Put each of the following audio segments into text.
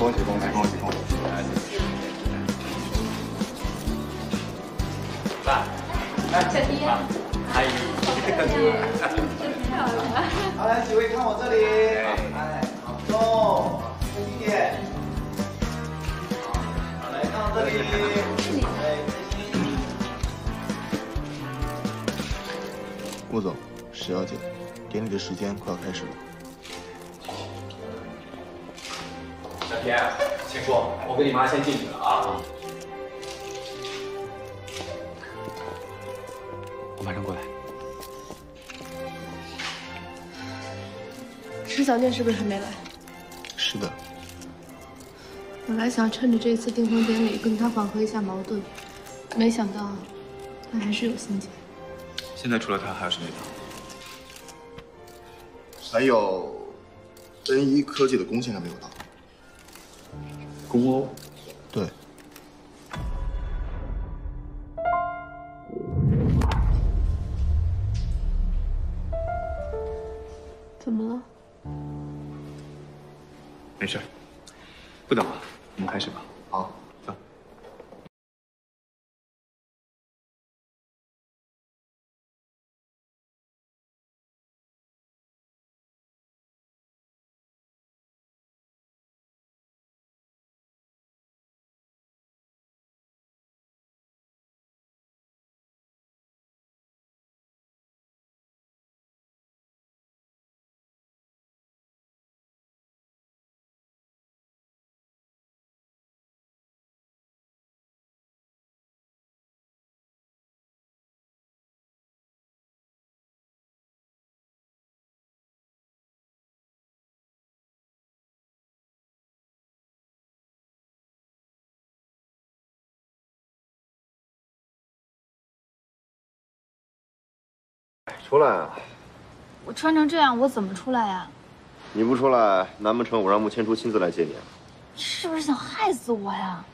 恭喜恭喜恭喜恭喜！爸，哎，小弟，阿姨，这个女儿真漂亮。好，来几位看我这里，哎，好，走，注意点。好，来看我这里，哎，开心。顾总，石小姐，典礼的时间快要开始了。 小田，请坐。我跟你妈先进去了啊。我马上过来。石小姐是不是还没来？是的。本来想趁着这次订婚典礼跟她缓和一下矛盾，没想到她还是有心结。现在除了她还有谁没到？还有恩义科技的工现在没有到。 公欧，对。怎么了？没事，不等了，我们开始吧。好，走。出来啊！我穿成这样，我怎么出来呀？你不出来，难不成我让穆千初亲自来接你啊？你是不是想害死我呀？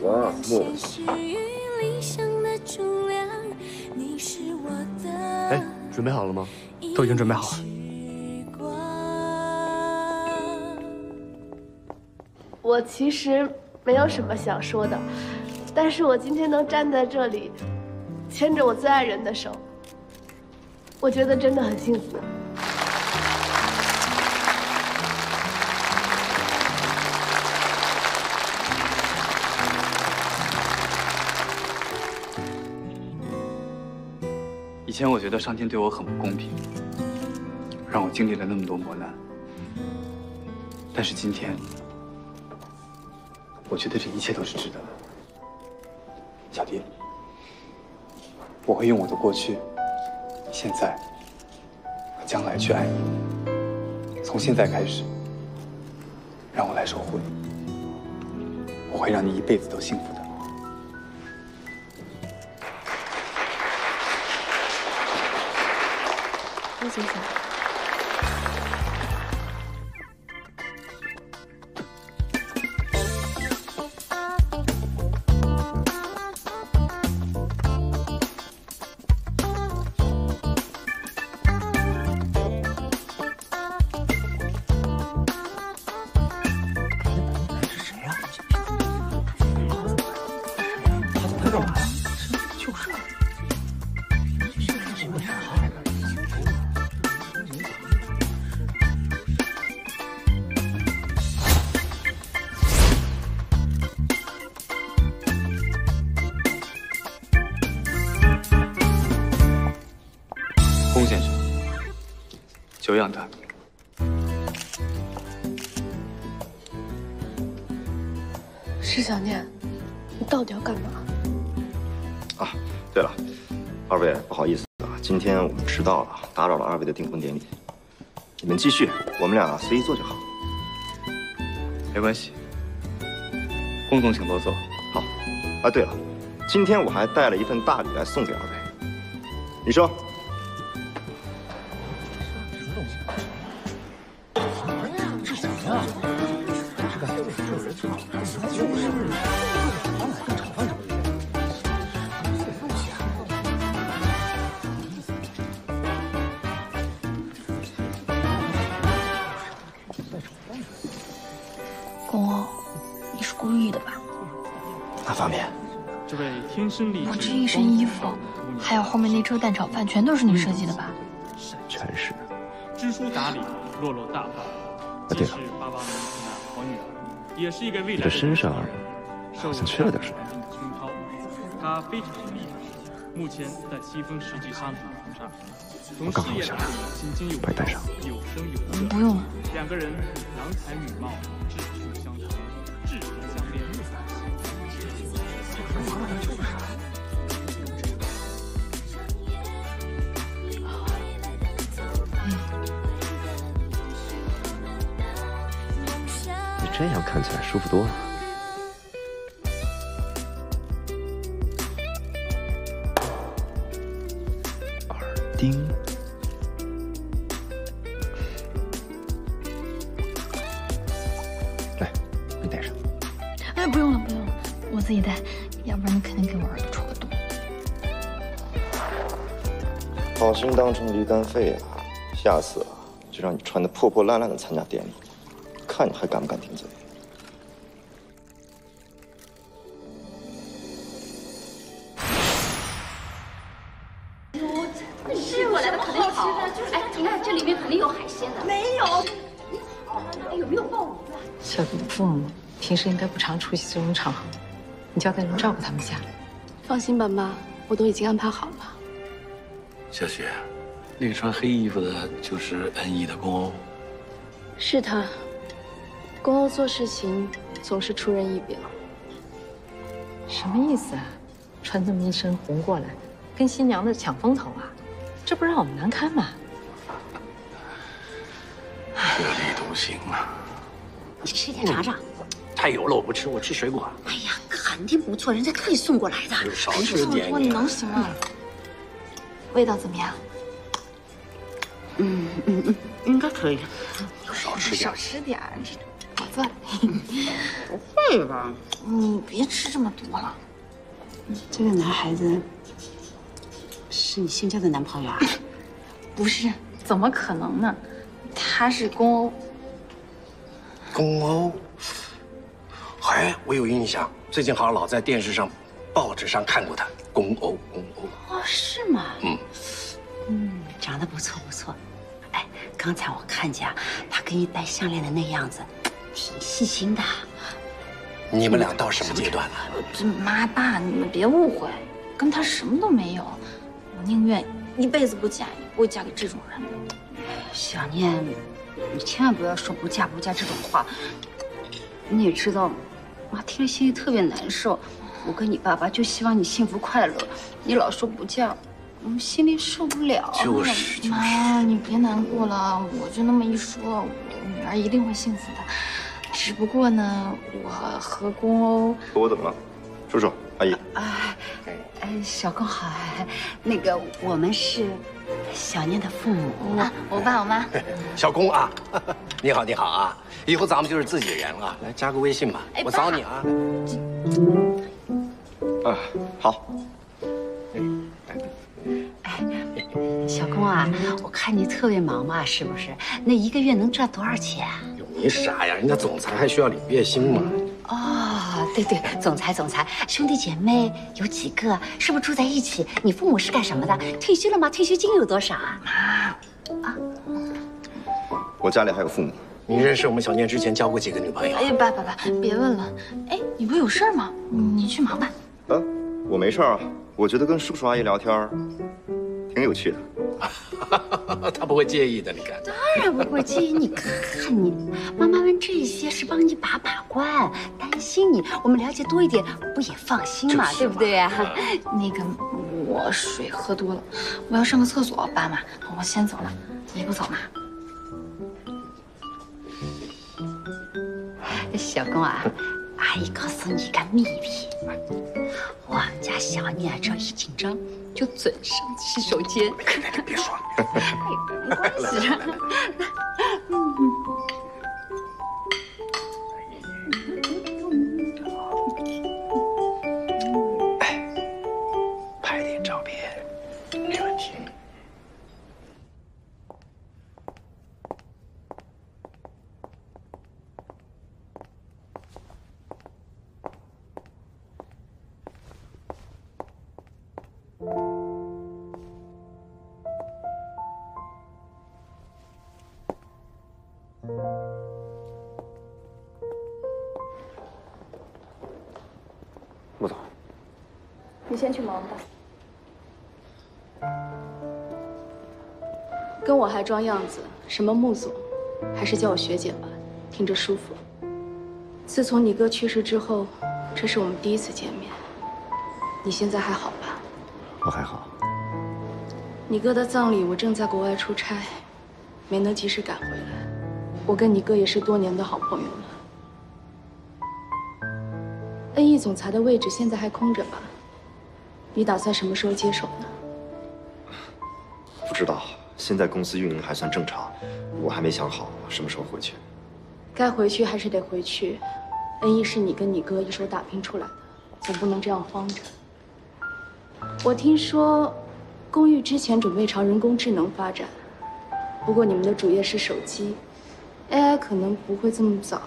哇，木！哎，准备好了吗？都已经准备好了。我其实没有什么想说的，但是我今天能站在这里，牵着我最爱人的手，我觉得真的很幸福。 以前我觉得上天对我很不公平，让我经历了那么多磨难。但是今天，我觉得这一切都是值得的。小蝶，我会用我的过去、现在和将来去爱你。从现在开始，让我来守护你。我会让你一辈子都幸福的。 谢谢。这谁呀？他干嘛呀？就是。 久仰大名，石小念，你到底要干嘛？啊，对了，二位不好意思啊，今天我们迟到了，打扰了二位的订婚典礼。你们继续，我们俩随意坐就好。没关系，龚总请多坐。好。啊，对了，今天我还带了一份大礼来送给二位。你说。 我这一身衣服，还有后面那车蛋炒饭，全都是你设计的吧？全是。知书达理，落落大方。啊，对了，你这身上好像缺了点什么。他非常厉害，目前在西风实际商场。我刚好下来，把你带上。不用了。两个人郎才女貌，志趣相投，志同相恋。 你这样看起来舒服多了。耳钉。 自己带，要不然你肯定给我耳朵戳个洞。好心当成驴肝肺啊！下次啊，就让你穿得破破烂烂的参加典礼，看你还敢不敢顶嘴。是我来的肯定好，哎，你看这里面肯定有海鲜的。没有，你好，有没有鲍鱼啊？小明的父母平时应该不常出席这种场合。 你交代人照顾他们家，放心吧，妈，我都已经安排好了。小雪，那个穿黑衣服的就是恩义的公欧，是他。公欧做事情总是出人意表。什么意思啊？穿这么一身红过来，跟新娘子抢风头啊？这不让我们难堪吗？特立独行嘛。你吃点尝尝。太油了，我不吃，我吃水果。哎呀。 肯定不错，人家特意送过来的。少吃点，你能行吗？味道怎么样？应该可以。少吃点，少吃点，我做的。不会吧？你别吃这么多了。这个男孩子是你新交的男朋友啊？不是，怎么可能呢？他是公欧。公欧？哎，我有印象。 最近好像老在电视上、报纸上看过他，公欧哦，是吗？长得不错。哎，刚才我看见啊，他给你戴项链的那样子，挺细心的。你们俩到什么阶段了？这妈爸，你们别误会，跟他什么都没有。我宁愿一辈子不嫁，也不会嫁给这种人。小念，你千万不要说不嫁这种话。你也知道。 妈听了心里特别难受，我跟你爸爸就希望你幸福快乐，你老说不嫁，我们心里受不了。就是妈，你别难过了，我就那么一说，我女儿一定会幸福的。只不过呢，我和公欧，我怎么了？叔叔，阿姨，小公好，那个我们是小念的父母，我爸我妈。小公啊，你好你好啊。 以后咱们就是自己人了，来加个微信吧，我找你啊。啊，好。小公啊，我看你特别忙嘛，是不是？那一个月能赚多少钱啊？哟，你傻呀，人家总裁还需要领月薪嘛。哦，对，总裁，兄弟姐妹有几个？是不是住在一起？你父母是干什么的？退休了吗？退休金有多少啊？啊，我家里还有父母。 你认识我们小念之前交过几个女朋友？哎，爸，别问了。哎，你不有事儿吗？你去忙吧。啊，我没事啊。我觉得跟叔叔阿姨聊天挺有趣的。他不会介意的，你看。当然不会介意。你看你，妈妈问这些是帮你把关，担心你。我们了解多一点，不也放心嘛，对不对啊？那个，我水喝多了，我要上个厕所，爸妈，我先走了，你不走吗？小公啊，阿姨告诉你个秘密，我们家小妮啊，只要一紧张就准上洗手间。别说了，没关系。你先去忙吧，跟我还装样子，什么穆总，还是叫我学姐吧，听着舒服。自从你哥去世之后，这是我们第一次见面。你现在还好吧？我还好。你哥的葬礼我正在国外出差，没能及时赶回来。我跟你哥也是多年的好朋友了。恩义总裁的位置现在还空着吧？ 你打算什么时候接手呢？不知道，现在公司运营还算正常，我还没想好什么时候回去。该回去还是得回去，恩义是你跟你哥一手打拼出来的，总不能这样慌着。我听说，公寓之前准备朝人工智能发展，不过你们的主业是手机 ，AI 可能不会这么早。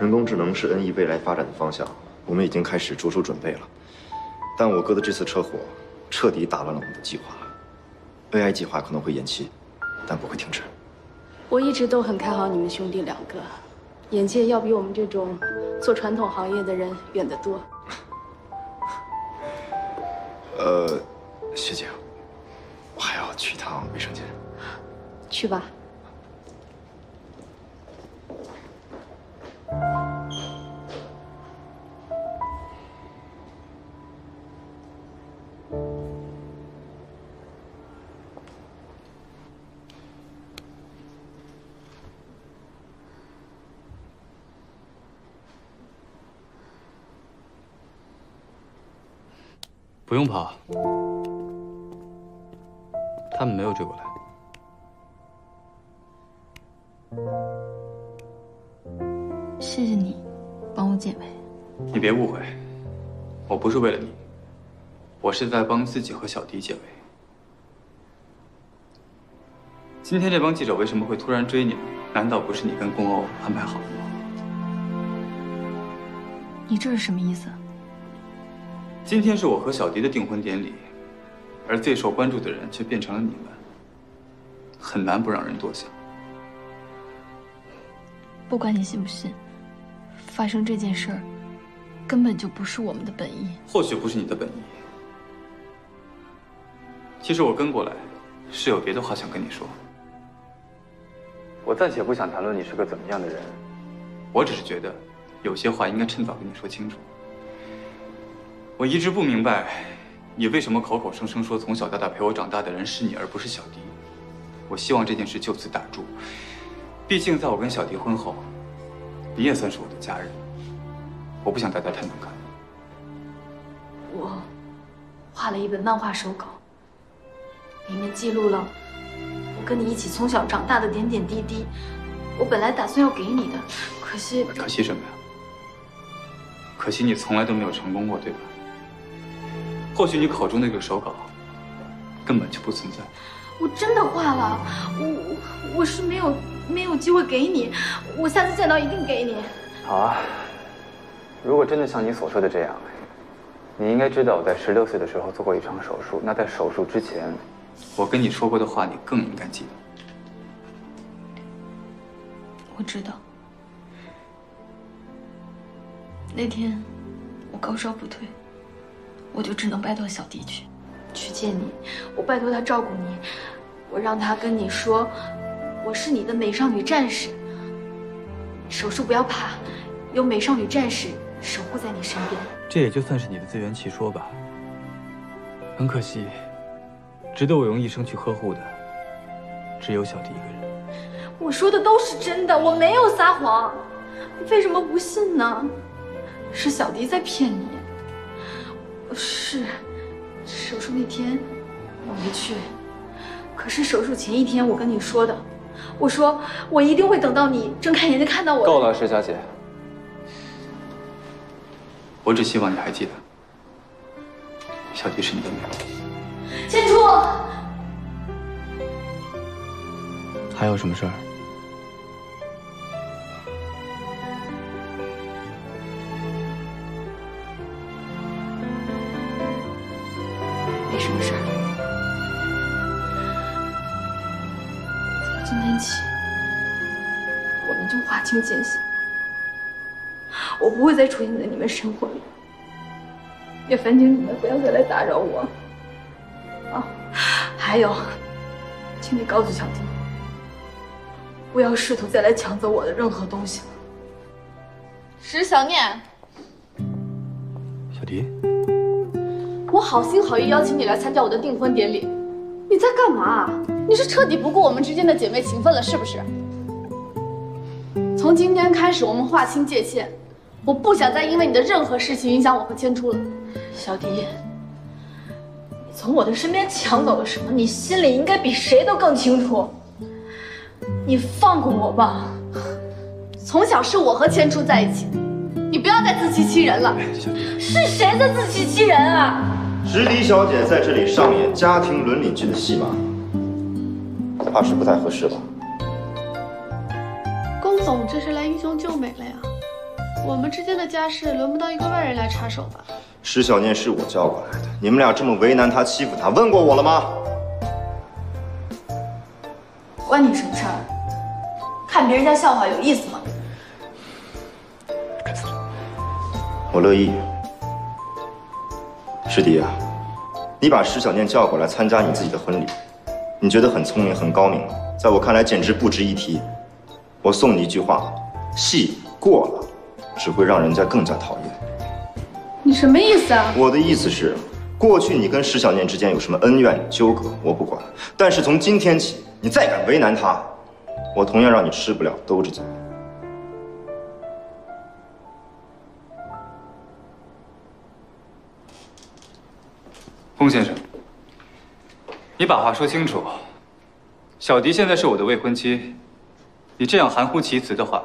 人工智能是恩义未来发展的方向，我们已经开始着手准备了。 但我哥的这次车祸，彻底打乱了我们的计划。AI 计划可能会延期，但不会停止。我一直都很看好你们兄弟两个，眼界要比我们这种做传统行业的人远得多。学姐，我还要去一趟卫生间。去吧。 不用跑，他们没有追过来。谢谢你帮我解围。你别误会，我不是为了你，我是在帮自己和小迪解围。今天这帮记者为什么会突然追你们？难道不是你跟宫欧安排好的吗？你这是什么意思？ 今天是我和小迪的订婚典礼，而最受关注的人却变成了你们，很难不让人多想。不管你信不信，发生这件事儿，根本就不是我们的本意。或许不是你的本意。其实我跟过来，是有别的话想跟你说。我暂且不想谈论你是个怎么样的人，我只是觉得，有些话应该趁早跟你说清楚。 我一直不明白，你为什么口口声声说从小到大陪我长大的人是你，而不是小迪。我希望这件事就此打住。毕竟在我跟小迪婚后，你也算是我的家人。我不想大家太难看。我画了一本漫画手稿，里面记录了我跟你一起从小长大的点点滴滴。我本来打算要给你的，可惜……可惜什么呀？可惜你从来都没有成功过，对吧？ 或许你口中那个手稿根本就不存在。我真的画了，我是没有机会给你，我下次见到一定给你。好啊，如果真的像你所说的这样，你应该知道我在16岁的时候做过一场手术。那在手术之前，我跟你说过的话，你更应该记得。我知道。那天我高烧不退。 我就只能拜托小迪去见你，我拜托他照顾你，我让他跟你说，我是你的美少女战士。手术不要怕，有美少女战士守护在你身边。这也就算是你的自圆其说吧。很可惜，值得我用一生去呵护的，只有小迪一个人。我说的都是真的，我没有撒谎，你为什么不信呢？是小迪在骗你。是，手术那天我没去，可是手术前一天我跟你说的，我说我一定会等到你睁开眼睛看到我。够了，石小姐。 我只希望你还记得，小迪是你的女儿。千初，还有什么事儿？没什么事儿。从今天起，我们就划清界限。 我不会再出现在你们生活里，也烦请你们不要再来打扰我。啊，还有，请你告诉小迪，不要试图再来抢走我的任何东西了。石小念，小迪，我好心好意邀请你来参加我的订婚典礼，你在干嘛？你是彻底不顾我们之间的姐妹情分了，是不是？从今天开始，我们划清界限。 我不想再因为你的任何事情影响我和千初了，小迪，你从我的身边抢走了什么？你心里应该比谁都更清楚。你放过我吧！从小是我和千初在一起，你不要再自欺欺人了。是谁在自欺欺人啊？石迪小姐在这里上演家庭伦理剧的戏码，怕是不太合适吧？龚总这是来英雄救美了呀！ 我们之间的家事轮不到一个外人来插手吧？石小念是我叫过来的，你们俩这么为难她、欺负她，问过我了吗？关你什么事儿？看别人家笑话有意思吗？我乐意。师弟啊，你把石小念叫过来参加你自己的婚礼，你觉得很聪明、很高明，在我看来简直不值一提。我送你一句话：戏过了。 只会让人家更加讨厌。你什么意思啊？我的意思是，过去你跟石小念之间有什么恩怨纠葛，我不管。但是从今天起，你再敢为难她，我同样让你吃不了兜着走。龚先生，你把话说清楚。小迪现在是我的未婚妻，你这样含糊其辞的话，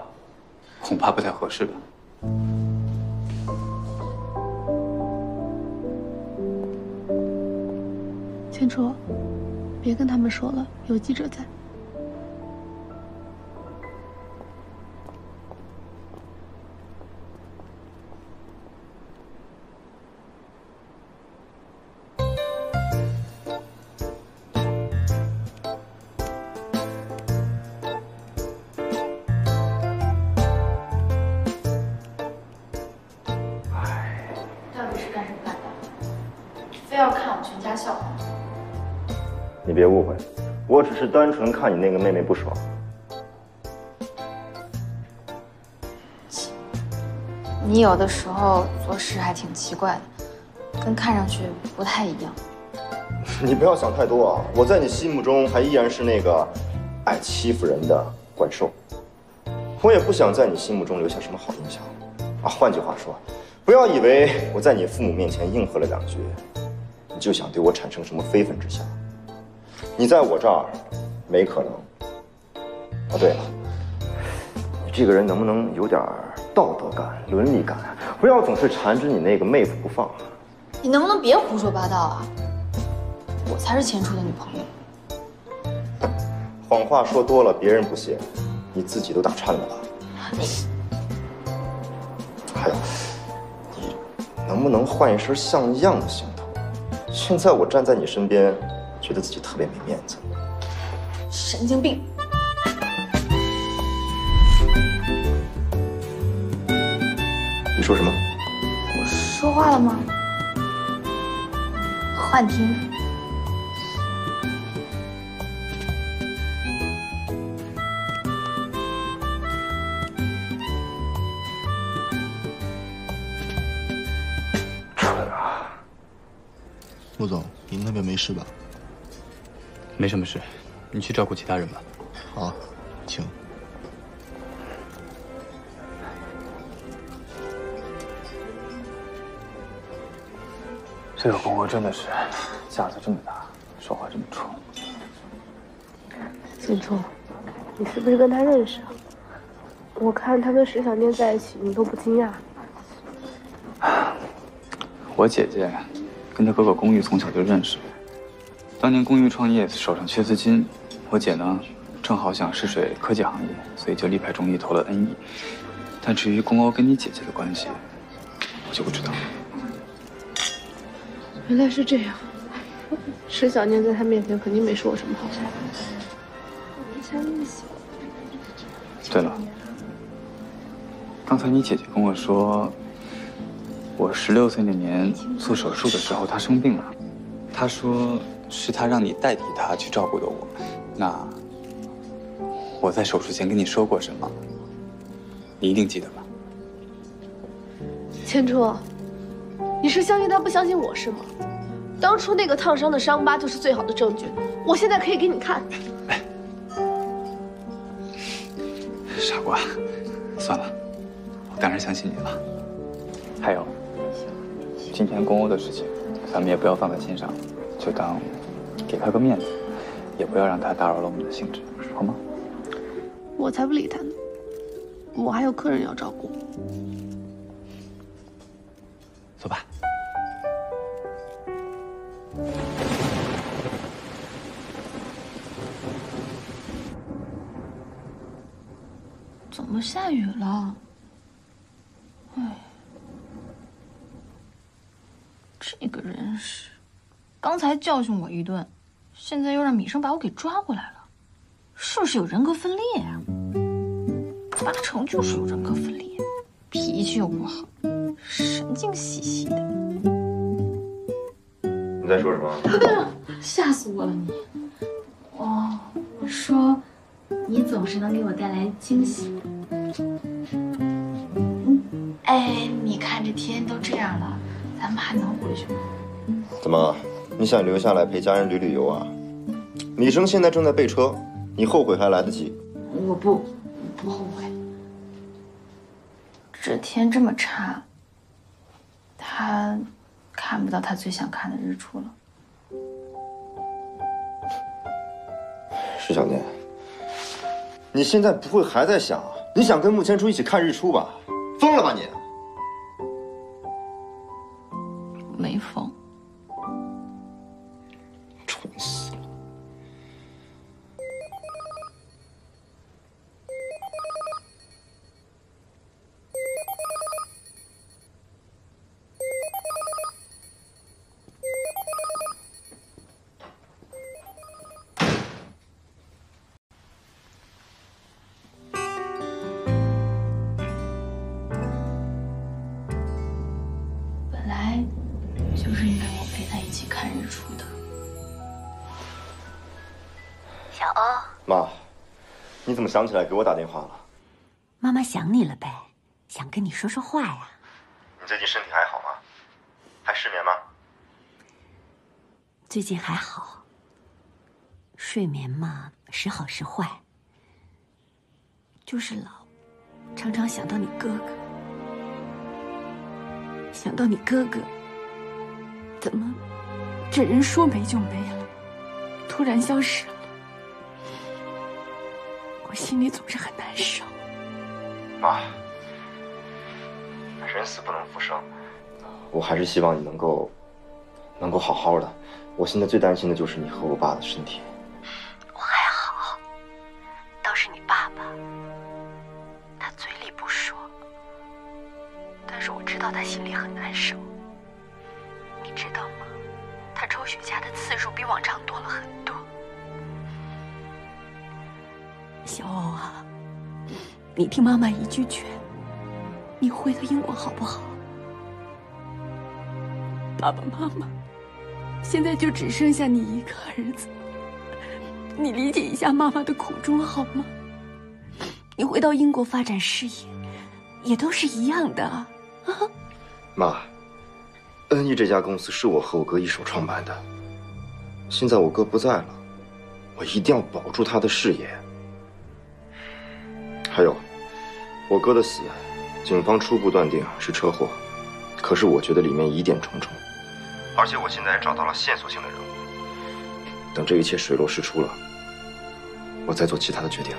恐怕不太合适吧。 千初，别跟他们说了，有记者在。哎，到底是干什么干的？非要看我全家笑话？ 你别误会，我只是单纯看你那个妹妹不爽。你有的时候做事还挺奇怪的，跟看上去不太一样。你不要想太多啊！我在你心目中还依然是那个爱欺负人的怪兽。我也不想在你心目中留下什么好印象啊！换句话说，不要以为我在你父母面前应和了两句，你就想对我产生什么非分之想。 你在我这儿没可能。哦，对了，你这个人能不能有点道德感、伦理感？不要总是缠着你那个妹夫不放。你能不能别胡说八道啊？我才是千初的女朋友。谎话说多了，别人不信，你自己都打颤了吧？还有，你能不能换一身像样的行头？现在我站在你身边。 觉得自己特别没面子，神经病。你说什么？我说话了吗？幻听。蠢啊！穆总。你那边没事吧？没什么事，你去照顾其他人吧。好，请。 这个公公真的是架子这么大，说话这么冲。锦冲，你是不是跟他认识啊？我看他跟石小念在一起，你都不惊讶。我姐姐跟她哥哥公寓从小就认识，当年公寓创业手上缺资金，我姐呢正好想试水科技行业，所以就力排众议投了恩义。但至于公欧跟你姐姐的关系，我就不知道了。 原来是这样，石小念在他面前肯定没说我什么好话。对了，刚才你姐姐跟我说，我16岁那年做手术的时候，她生病了，她说是她让你代替她去照顾的我。那我在手术前跟你说过什么，你一定记得吧？千初。 你是相信他不相信我是吗？当初那个烫伤的伤疤就是最好的证据，我现在可以给你看。哎，傻瓜，算了，我当然相信你了。还有，今天公欧的事情，咱们也不要放在心上，就当给他个面子，也不要让他打扰了我们的兴致，好吗？我才不理他呢，我还有客人要照顾。 走吧。怎么下雨了？哎，这个人是，刚才教训我一顿，现在又让米生把我给抓过来了，是不是有人格分裂啊？8成就是有人格分裂，脾气又不好。 神经兮兮的，你在说什么？吓死我了你！哦，说你总是能给我带来惊喜。嗯，哎，你看这天都这样了，咱们还能回去吗？怎么，你想留下来陪家人旅旅游啊？米生现在正在备车，你后悔还来得及。我不后悔。这天这么差。 他看不到他最想看的日出了。石小念，你现在不会还在想你想跟穆千初一起看日出吧？疯了吧你！没疯。蠢死了！你怎么想起来给我打电话了？妈妈想你了呗，想跟你说说话呀。你最近身体还好吗？还失眠吗？最近还好。睡眠嘛，时好时坏。就是老，常常想到你哥哥，想到你哥哥，怎么，这人说没就没了，突然消失了。 我心里总是很难受，妈。人死不能复生，我还是希望你能够好好的。我现在最担心的就是你和我爸的身体。我还好，倒是你爸爸，他嘴里不说，但是我知道他心里很难受。你知道吗？他抽血夹的次数比往常多了很多。 小欧啊，你听妈妈一句劝，你回到英国好不好？爸爸妈妈现在就只剩下你一个儿子，你理解一下妈妈的苦衷好吗？你回到英国发展事业，也都是一样的啊！妈，恩义这家公司是我和我哥一手创办的，现在我哥不在了，我一定要保住他的事业。还有，我哥的死，警方初步断定是车祸，可是我觉得里面疑点重重，而且我现在也找到了线索性的人物。等这一切水落石出了，我再做其他的决定。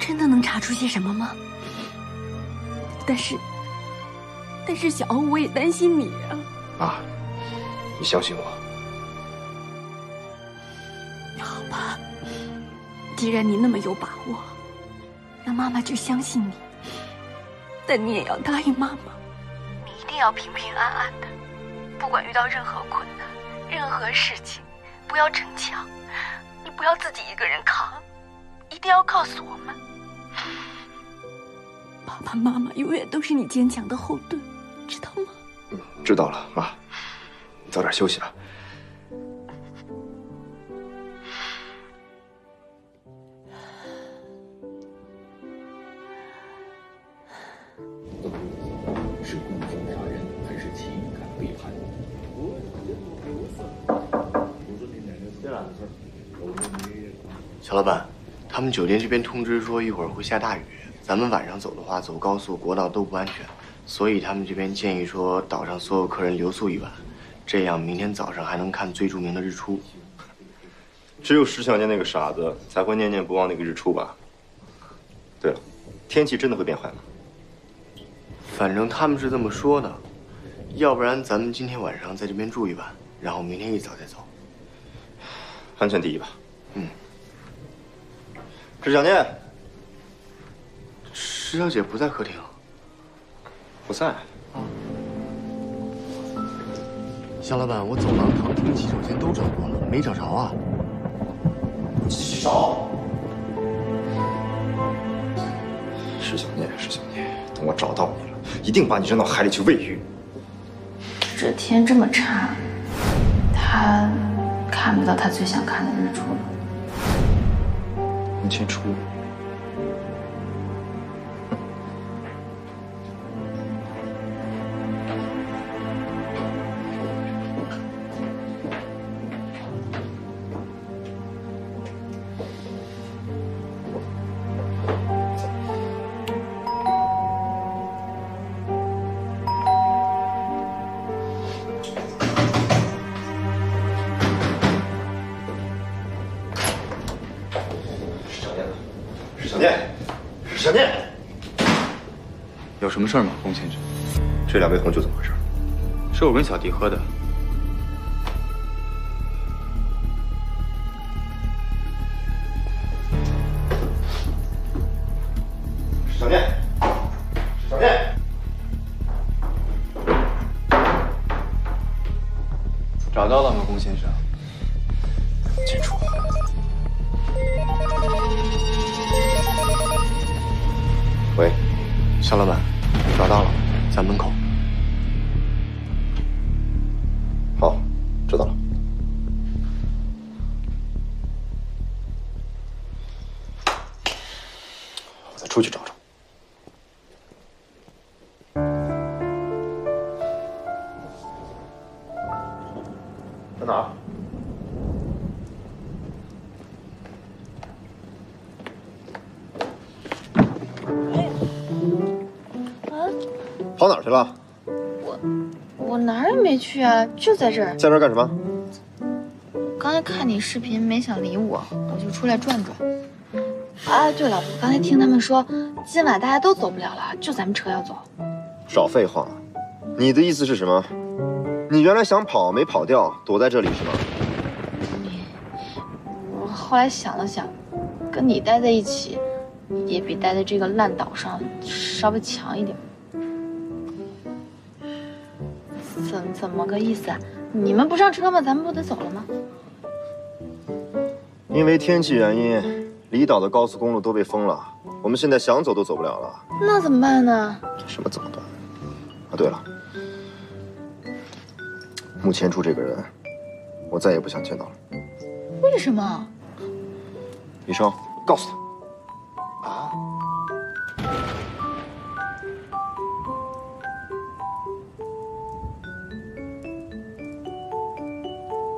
真的能查出些什么吗？但是小欧，我也担心你啊。妈，你相信我。 好吧，既然你那么有把握，那妈妈就相信你。但你也要答应妈妈，你一定要平平安安的。不管遇到任何困难、任何事情，不要逞强，你不要自己一个人扛，一定要告诉我们。爸爸妈妈永远都是你坚强的后盾，知道吗？嗯，知道了，妈。你早点休息吧。 是共犯杀人还是情感背叛？小老板，他们酒店这边通知说一会儿会下大雨，咱们晚上走的话，走高速、国道都不安全，所以他们这边建议说岛上所有客人留宿一晚，这样明天早上还能看最著名的日出。只有石小念那个傻子才会念念不忘那个日出吧？对了，天气真的会变坏吗？ 反正他们是这么说的，要不然咱们今天晚上在这边住一晚，然后明天一早再走。安全第一吧。嗯。石小念，石小姐不在客厅。不在。啊。肖老板，我走廊、堂厅、洗手间都找过了，没找着啊。找。石小念，石小念，等我找到你。 一定把你扔到海里去喂鱼。这天这么差，他看不到他最想看的日出了。明天初五。什么事儿吗，龚先生？这两杯红酒怎么回事？是我跟小迪喝的。石小念，石小念，找到了吗，龚先生？进厨房。 喂，肖老板。 找到了，在门口。好，知道了。我再出去找找。在哪儿？哎 跑哪儿去了？我哪儿也没去啊，就在这儿。在这儿干什么？刚才看你视频，没想理我，我就出来转转。啊，对了，我刚才听他们说，今晚大家都走不了了，就咱们车要走。少废话，你的意思是什么？你原来想跑没跑掉，躲在这里是吗？我后来想了想，跟你待在一起，也比待在这个烂岛上稍微强一点。 怎么个意思啊？你们不上车吗？咱们不得走了吗？因为天气原因，离岛的高速公路都被封了，我们现在想走都走不了了。那怎么办呢？什么怎么办？啊，对了，穆千初这个人，我再也不想见到了。为什么？医生，告诉他。啊？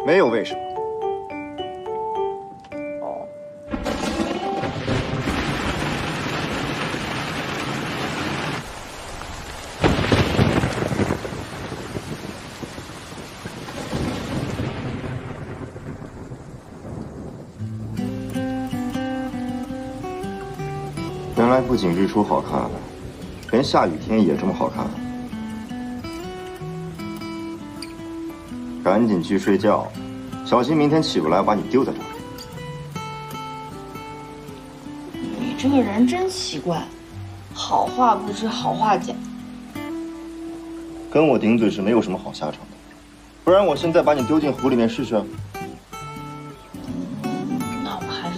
没有为什么，原来不仅日出好看，连下雨天也这么好看。赶紧去睡觉，小心明天起不来把你丢在这里。你这个人真奇怪，好话不知好话讲。跟我顶嘴是没有什么好下场的，不然我现在把你丢进湖里面试试。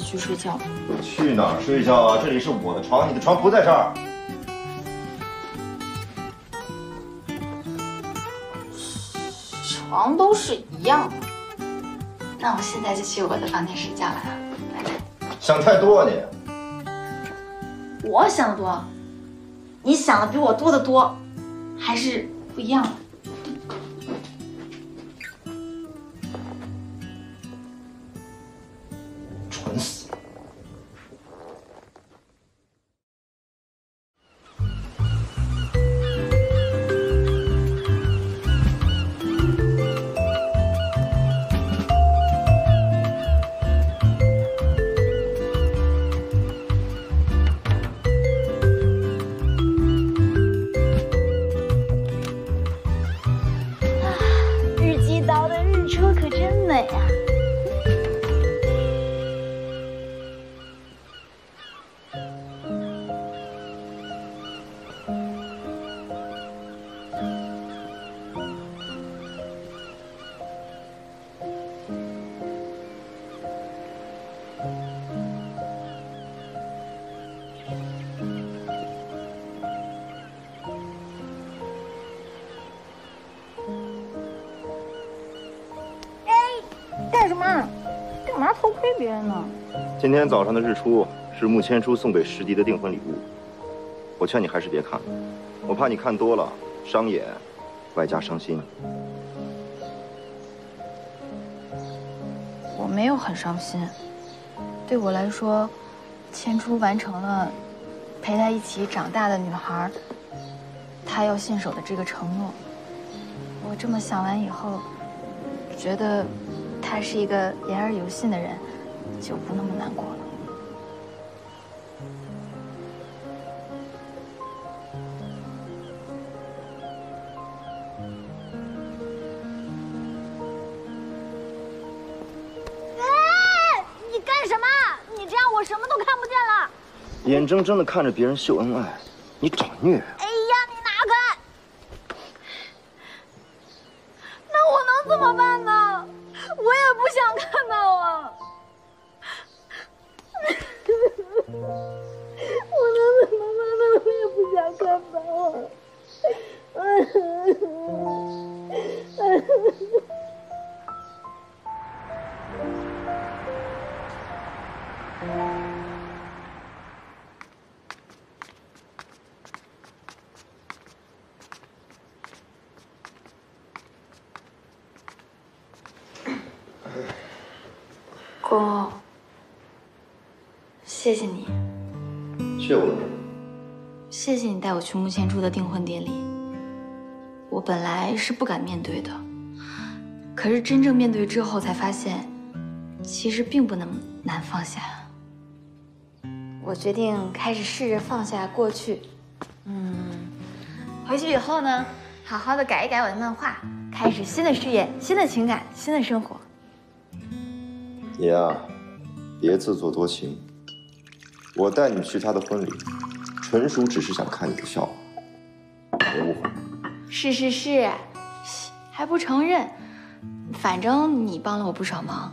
去睡觉？我去哪儿睡觉啊？这里是我的床，你的床不在这儿。床都是一样的。那我现在就去我的房间睡觉了，拜拜。想太多啊你！我想的多，你想的比我多得多，还是不一样的。 别人呢？今天早上的日出是穆千初送给石迪的订婚礼物，我劝你还是别看，我怕你看多了伤眼，外加伤心。我没有很伤心，对我来说，千初完成了陪她一起长大的女孩，她要信守的这个承诺。我这么想完以后，觉得她是一个言而有信的人。 就不那么难过了。哎，你干什么？你这样我什么都看不见了。眼睁睁的看着别人秀恩爱，你找虐！哎呀，你拿开！那我能怎么办呢？我也不想看到啊。 我能怎么办呢？我也不想看到啊！国欧。 谢谢你，谢我。谢谢你带我去穆千初的订婚典礼。我本来是不敢面对的，可是真正面对之后，才发现，其实并不那么难放下。我决定开始试着放下过去。回去以后呢，好好的改一改我的漫画，开始新的事业、新的情感、新的生活。你啊，别自作多情。 我带你去他的婚礼，纯属只是想看你的笑话，别误会。是，还不承认？反正你帮了我不少忙，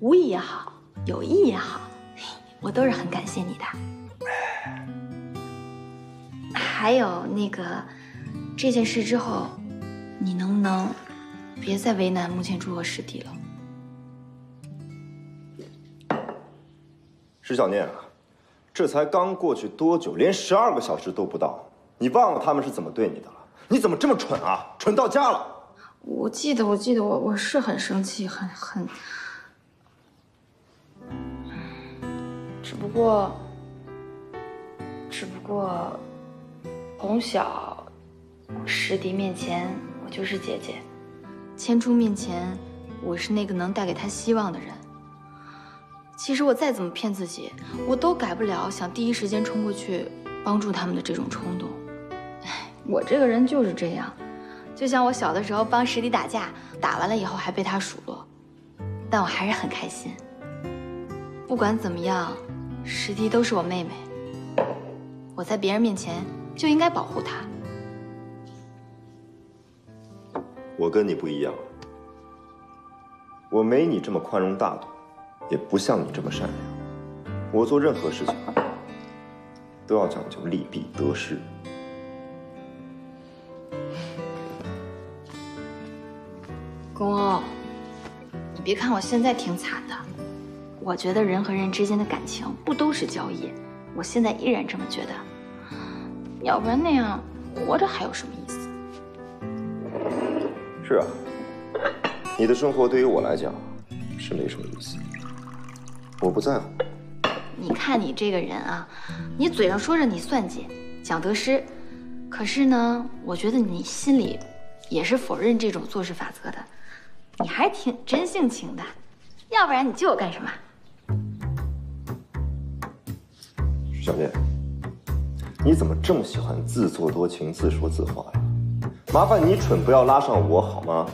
无意也好，有意也好，我都是很感谢你的。还有那个，这件事之后，你能不能别再为难穆千初和师弟了？石小念。 这才刚过去多久，连12个小时都不到，你忘了他们是怎么对你的了？你怎么这么蠢啊？蠢到家了！我记得，我是很生气，很，只不过，从小，师弟面前我就是姐姐，千初面前我是那个能带给他希望的人。其实我再怎么骗自己，我都改不了想第一时间冲过去帮助他们的这种冲动。哎，我这个人就是这样，就像我小的时候帮史迪打架，打完了以后还被他数落，但我还是很开心。不管怎么样，史迪都是我妹妹，我在别人面前就应该保护她。我跟你不一样，我没你这么宽容大度。 也不像你这么善良，我做任何事情都要讲究利弊得失。公欧，你别看我现在挺惨的，我觉得人和人之间的感情不都是交易，我现在依然这么觉得。要不然那样活着还有什么意思？是啊，你的生活对于我来讲是没什么意思。 我不在乎。你看你这个人啊，你嘴上说着你算计、讲得失，可是呢，我觉得你心里也是否认这种做事法则的。你还挺真性情的，要不然你救我干什么？小念，你怎么这么喜欢自作多情、自说自话呀？麻烦你蠢不要拉上我好吗？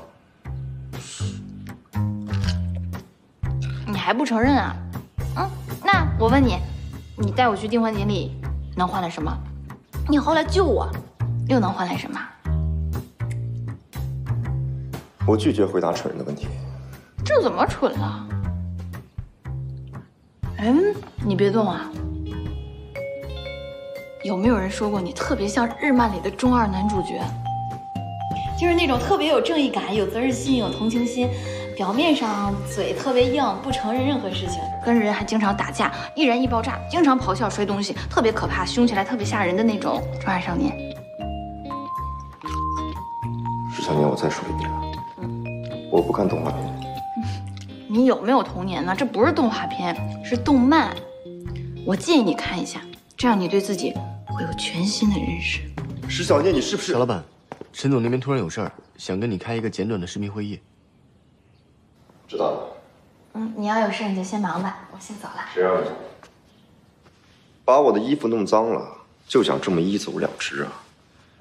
你还不承认啊？ 嗯，那我问你，你带我去订婚典礼能换来什么？你后来救我，又能换来什么？我拒绝回答蠢人的问题。这怎么蠢了？哎，你别动啊！有没有人说过你特别像日漫里的中二男主角？就是那种特别有正义感、有责任心、有同情心。 表面上嘴特别硬，不承认任何事情，跟人还经常打架，易燃易爆炸，经常咆哮摔东西，特别可怕，凶起来特别吓人的那种中二少年。石小年，我再说一遍，我不看动画片。你有没有童年呢？这不是动画片，是动漫。我建议你看一下，这样你对自己会有全新的认识。石小年，你是不是？小老板，陈总那边突然有事儿，想跟你开一个简短的视频会议。 知道了。嗯，你要有事你就先忙吧，我先走了。谁让你把我的衣服弄脏了，就想这么一走了之啊？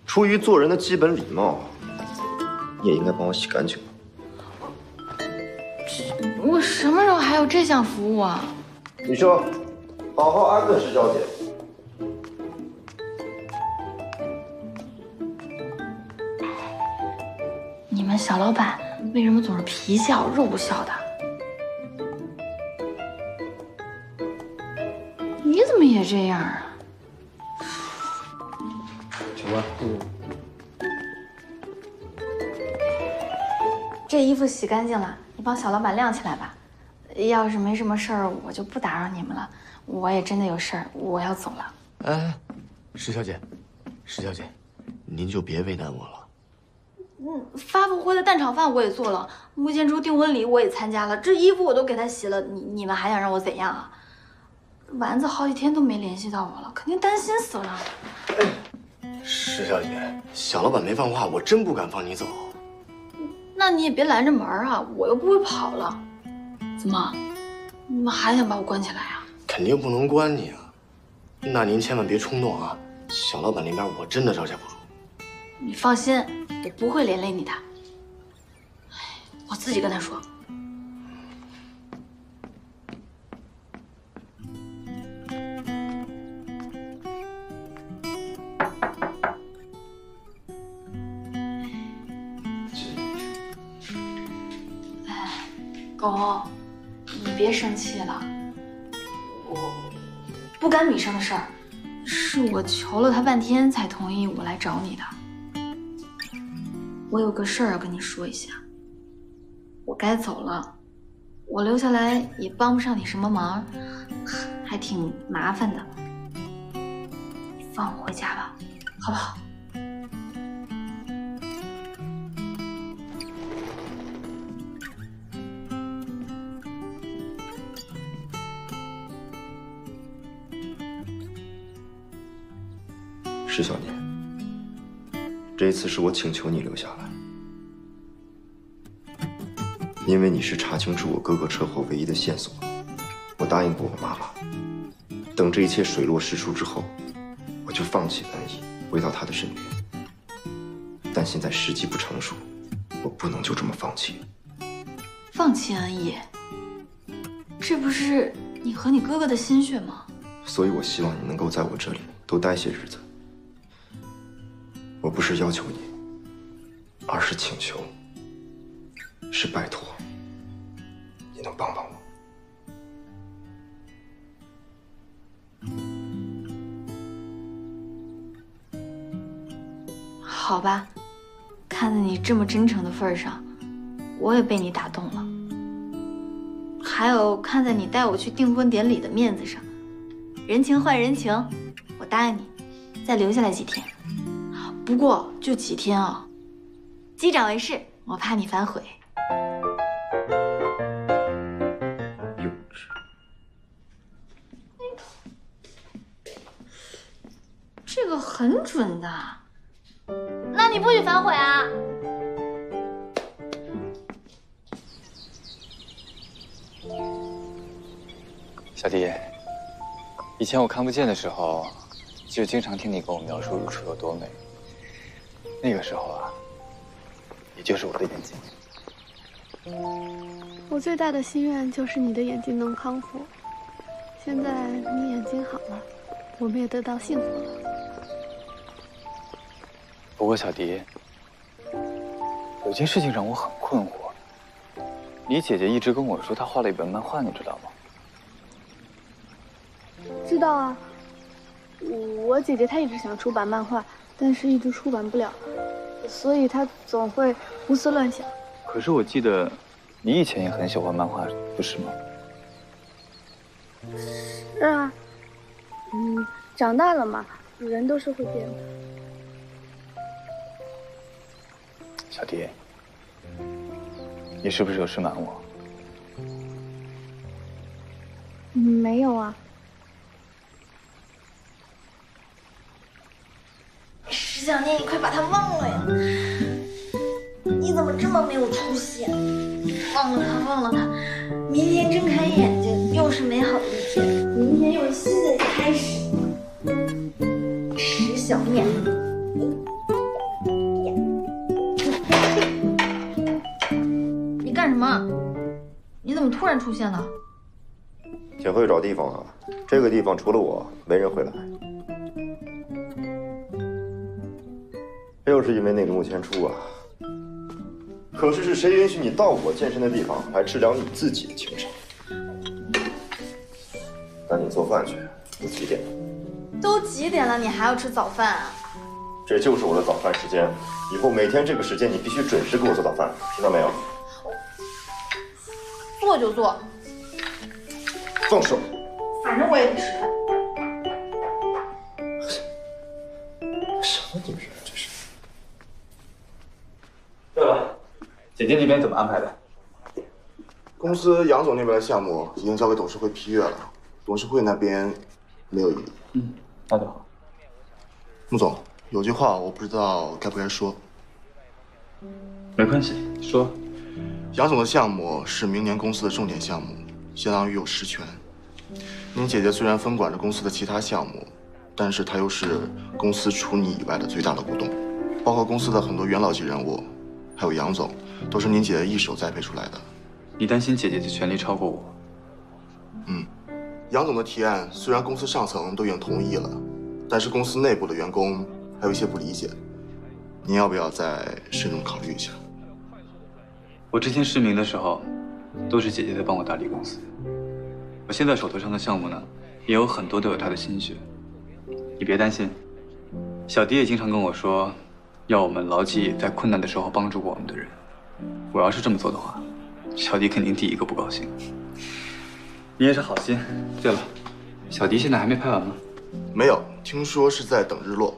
出于做人的基本礼貌，你也应该帮我洗干净吧。我什么时候还有这项服务啊？你说，好好安顿石小姐。你们小老板。 为什么总是皮笑肉不笑的？你怎么也这样啊？请问，这衣服洗干净了，你帮小老板晾起来吧。要是没什么事儿，我就不打扰你们了。我也真的有事儿，我要走了。哎，石小姐，石小姐，您就别为难我了。 嗯，发布会的蛋炒饭我也做了，穆建初订婚礼我也参加了，这衣服我都给他洗了，你们还想让我怎样啊？丸子好几天都没联系到我了，肯定担心死了。石小姐，小老板没放话，我真不敢放你走。那你也别拦着门啊，我又不会跑了。怎么，你们还想把我关起来啊？肯定不能关你啊，那您千万别冲动啊，小老板那边我真的招架不住。 你放心，我不会连累你的。我自己跟他说。哎，狗，你别生气了。我不干米生的事儿，是我求了他半天才同意我来找你的。 我有个事儿要跟你说一下，我该走了，我留下来也帮不上你什么忙，还挺麻烦的，你放我回家吧，好不好？石小年。 这一次是我请求你留下来，因为你是查清楚我哥哥车祸唯一的线索，我答应过我妈妈，等这一切水落石出之后，我就放弃恩义，回到她的身边。但现在时机不成熟，我不能就这么放弃。放弃恩义，这不是你和你哥哥的心血吗？所以我希望你能够在我这里多待些日子。我不是要求你。 而是请求，是拜托，你能帮帮我？好吧，看在你这么真诚的份上，我也被你打动了。还有看在你带我去订婚典礼的面子上，人情换人情，我答应你，再留下来几天。不过就几天啊。 击掌为誓，我怕你反悔。幼稚，这个很准的。那你不许反悔啊！小迪，以前我看不见的时候，就经常听你跟我描述日出有多美。那个时候啊。 你就是我的眼睛。我最大的心愿就是你的眼睛能康复。现在你眼睛好了，我们也得到幸福了。不过小迪，有件事情让我很困惑。你姐姐一直跟我说她画了一本漫画，你知道吗？知道啊，我姐姐她一直想出版漫画，但是一直出版不了。 所以他总会胡思乱想。可是我记得，你以前也很喜欢漫画，不是吗？是啊，长大了嘛，人都是会变的。小迪，你是不是有事瞒我？没有啊。 石小念，你快把他忘了呀！你怎么这么没有出息啊？忘了他，忘了他。明天睁开眼睛，又是美好的一天，明天又是新的开始。石小念，你干什么？你怎么突然出现了？挺会找地方啊！这个地方除了我，没人会来。 就是因为那个木千初啊，可是是谁允许你到我健身的地方来治疗你自己的情商？赶紧做饭去，都几点了？都几点了，你还要吃早饭啊？这就是我的早饭时间，以后每天这个时间你必须准时给我做早饭，听到没有？做就做，放手。反正我也不吃饭。什么女人？ 对了，姐姐那边怎么安排的？公司杨总那边的项目已经交给董事会批阅了，董事会那边没有异议。嗯，那就好。穆总，有句话我不知道该不该说。没关系，说。杨总的项目是明年公司的重点项目，相当于有10权。您姐姐虽然分管着公司的其他项目，但是她又是公司除你以外的最大的股东，包括公司的很多元老级人物。 还有杨总，都是您姐姐一手栽培出来的。你担心姐姐的权力超过我？嗯，杨总的提案虽然公司上层都已经同意了，但是公司内部的员工还有一些不理解。您要不要再慎重考虑一下？我之前失明的时候，都是姐姐在帮我打理公司。我现在手头上的项目呢，也有很多都有她的心血。你别担心，小迪也经常跟我说。 要我们牢记在困难的时候帮助过我们的人。我要是这么做的话，小迪肯定第一个不高兴。你也是好心。对了，小迪现在还没拍完吗？没有，听说是在等日落。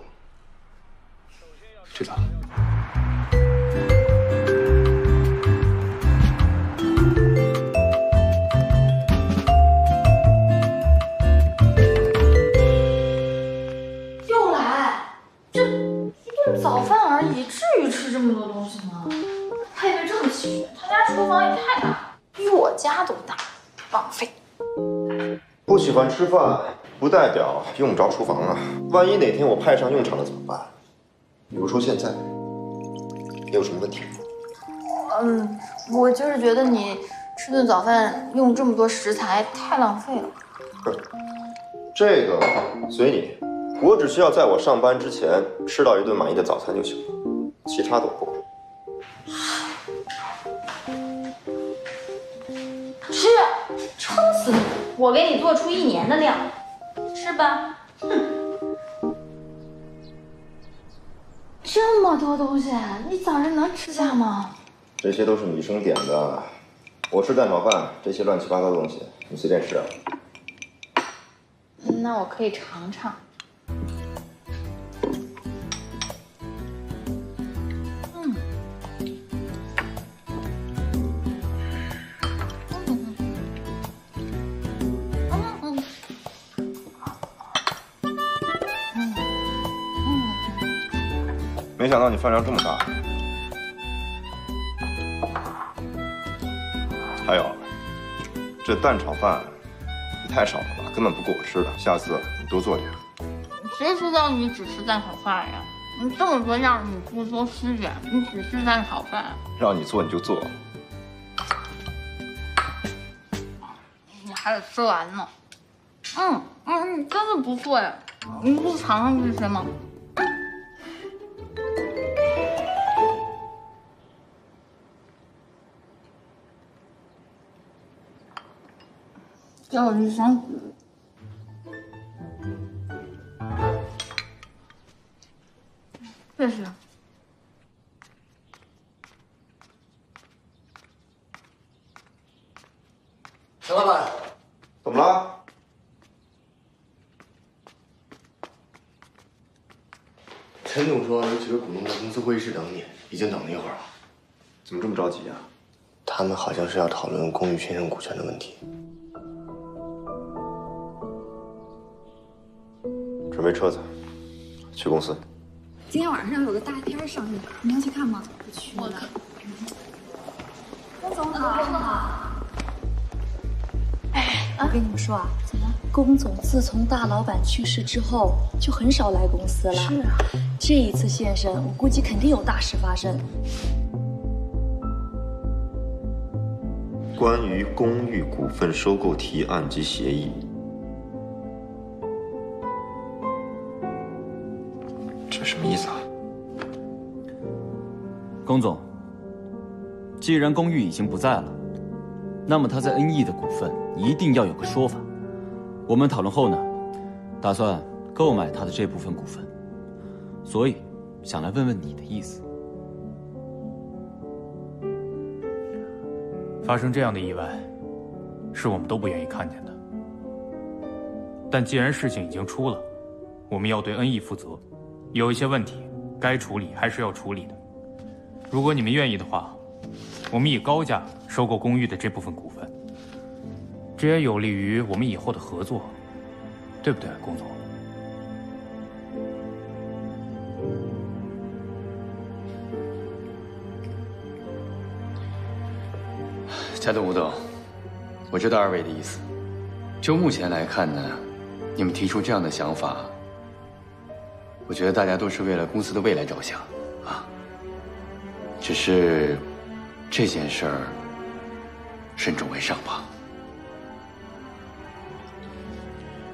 知道了。 早饭而已，至于吃这么多东西吗？配备这么齐全，他家厨房也太大了，比我家都大，浪费。馆吃饭，不代表用不着厨房啊。万一哪天我派上用场了怎么办？比如说现在，你有什么问题？嗯，我就是觉得你吃顿早饭用这么多食材太浪费了。这个随你，我只需要在我上班之前吃到一顿满意的早餐就行了，其他都够。 吃，撑死你！我给你做出1年的量，吃吧。哼，这么多东西，你早上能吃下吗？这些都是女生点的，我吃蛋炒饭，这些乱七八糟的东西你随便吃啊。那我可以尝尝。嗯。 没想到你饭量这么大。还有，这蛋炒饭也太少了吧，根本不够我吃的。下次你多做点。谁知道你只吃蛋炒饭呀？你这么说让你做多吃点，你只吃蛋炒饭。让你做你就做。你还得吃完呢。嗯，真的不错呀。你不尝尝这些吗？ 叫我去香菇。这是。陈老板，怎么了？陈总说有几个股东在公司会议室等你，已经等了一会儿了。怎么这么着急啊？他们好像是要讨论龚宇先生股权的问题。 准备车子，去公司。今天晚上有个大片上映，你要去看吗？不去。我看。龚总好。哎，我跟你们说啊，怎么了？龚总自从大老板去世之后，就很少来公司了。是啊。这一次现身，我估计肯定有大事发生。关于龚宇股份收购提案及协议。 什么意思啊，龚总？既然龚宇已经不在了，那么他在恩义的股份一定要有个说法。我们讨论后呢，打算购买他的这部分股份，所以想来问问你的意思。发生这样的意外，是我们都不愿意看见的。但既然事情已经出了，我们要对恩义负责。 有一些问题，该处理还是要处理的。如果你们愿意的话，我们以高价收购龚宇的这部分股份，这也有利于我们以后的合作，对不对，龚总？家栋、吴董，我知道二位的意思。就目前来看呢，你们提出这样的想法。 我觉得大家都是为了公司的未来着想，啊。只是这件事儿慎重为上吧。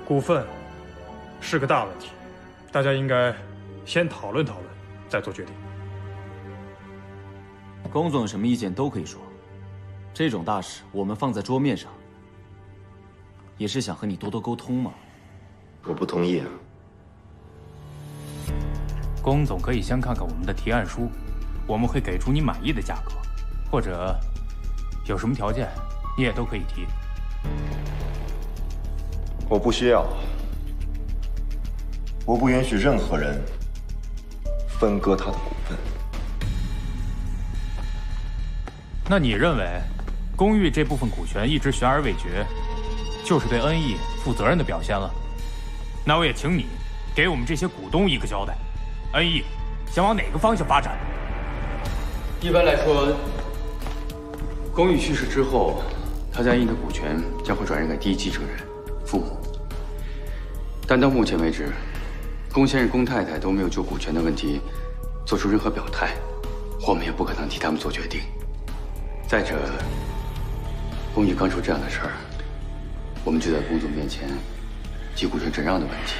股份是个大问题，大家应该先讨论讨论，再做决定。龚总什么意见都可以说，这种大事我们放在桌面上，也是想和你多多沟通嘛。我不同意啊。 龚总可以先看看我们的提案书，我们会给出你满意的价格，或者有什么条件，你也都可以提。我不需要，我不允许任何人分割他的股份。那你认为，龚宇这部分股权一直悬而未决，就是对恩义负责任的表现了？那我也请你给我们这些股东一个交代。 恩义想往哪个方向发展？一般来说，龚宇去世之后，他在恩义的股权将会转让给第一继承人父母。但到目前为止，龚先生、龚太太都没有就股权的问题做出任何表态，我们也不可能替他们做决定。再者，龚宇刚出这样的事儿，我们就在龚总面前提股权转让的问题，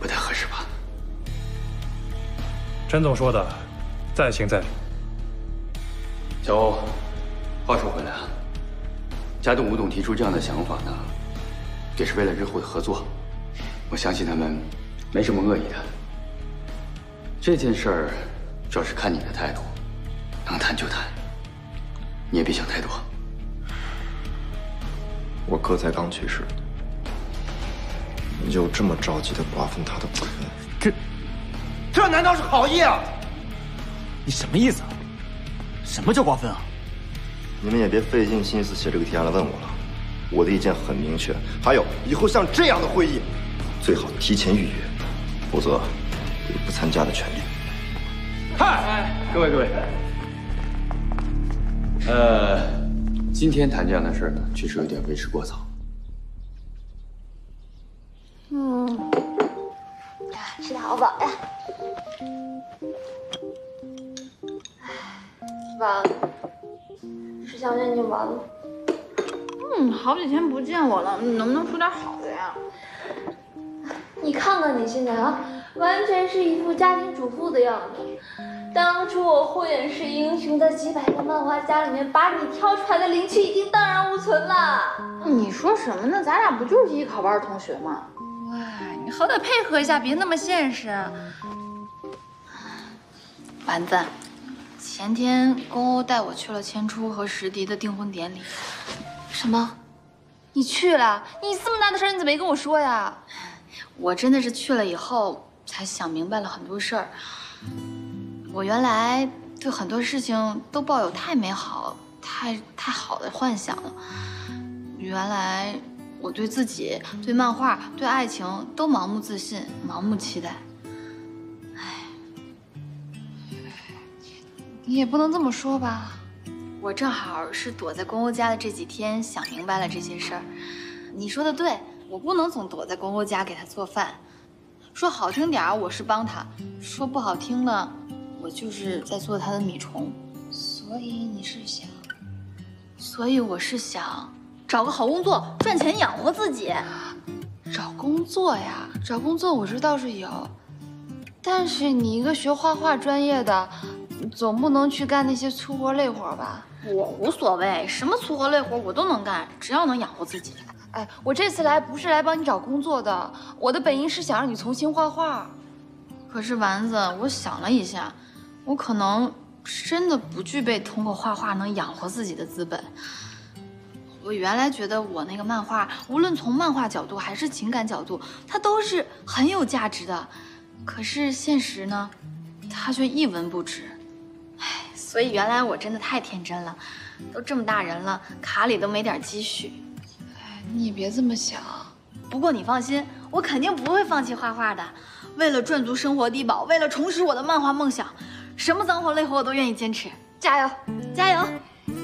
不太合适吧？陈总说的，在情在理。小欧，话说回来啊，贾董、吴董提出这样的想法呢，也是为了日后的合作。 我相信他们没什么恶意的。这件事儿主要是看你的态度，能谈就谈，你也别想太多。我哥才刚去世，你就这么着急的瓜分他的股份？这难道是好意啊？你什么意思啊？什么叫瓜分啊？你们也别费尽心思写这个提案来问我了，我的意见很明确。还有，以后像这样的会议。 最好提前预约，否则有不参加的权利。嗨，各位，今天谈这样的事呢，确实有点为时过早。嗯，吃的好饱呀！哎，晚了，吃香烟就完了。嗯，好几天不见我了，你能不能说点好的呀？ 你看看你现在啊，完全是一副家庭主妇的样子。当初我慧眼识英雄，在几百个漫画家里面把你挑出来的灵气已经荡然无存了。你说什么呢？咱俩不就是一考班的同学吗？哎，你好歹配合一下，别那么现实。丸子，前天公欧带我去了千初和石迪的订婚典礼。什么？你去了？你这么大的事儿，你怎么没跟我说呀？ 我真的是去了以后才想明白了很多事儿。我原来对很多事情都抱有太美好、太好的幻想了。原来我对自己、对漫画、对爱情都盲目自信、盲目期待。哎，你也不能这么说吧？我正好是躲在公公家的这几天想明白了这些事儿。你说的对。 我不能总躲在公公家给他做饭，说好听点儿我是帮他，说不好听呢，我就是在做他的米虫。所以我是想找个好工作，赚钱养活自己。找工作呀，找工作我知道是有，但是你一个学画画专业的，总不能去干那些粗活累活吧？我无所谓，什么粗活累活我都能干，只要能养活自己。 哎，我这次来不是来帮你找工作的，我的本意是想让你重新画画。可是丸子，我想了一下，我可能真的不具备通过画画能养活自己的资本。我原来觉得我那个漫画，无论从漫画角度还是情感角度，它都是很有价值的。可是现实呢，它却一文不值。哎，所以原来我真的太天真了，都这么大人了，卡里都没点积蓄。 你别这么想，不过你放心，我肯定不会放弃画画的。为了赚足生活低保，为了重拾我的漫画梦想，什么脏活累活我都愿意坚持。加油，加油，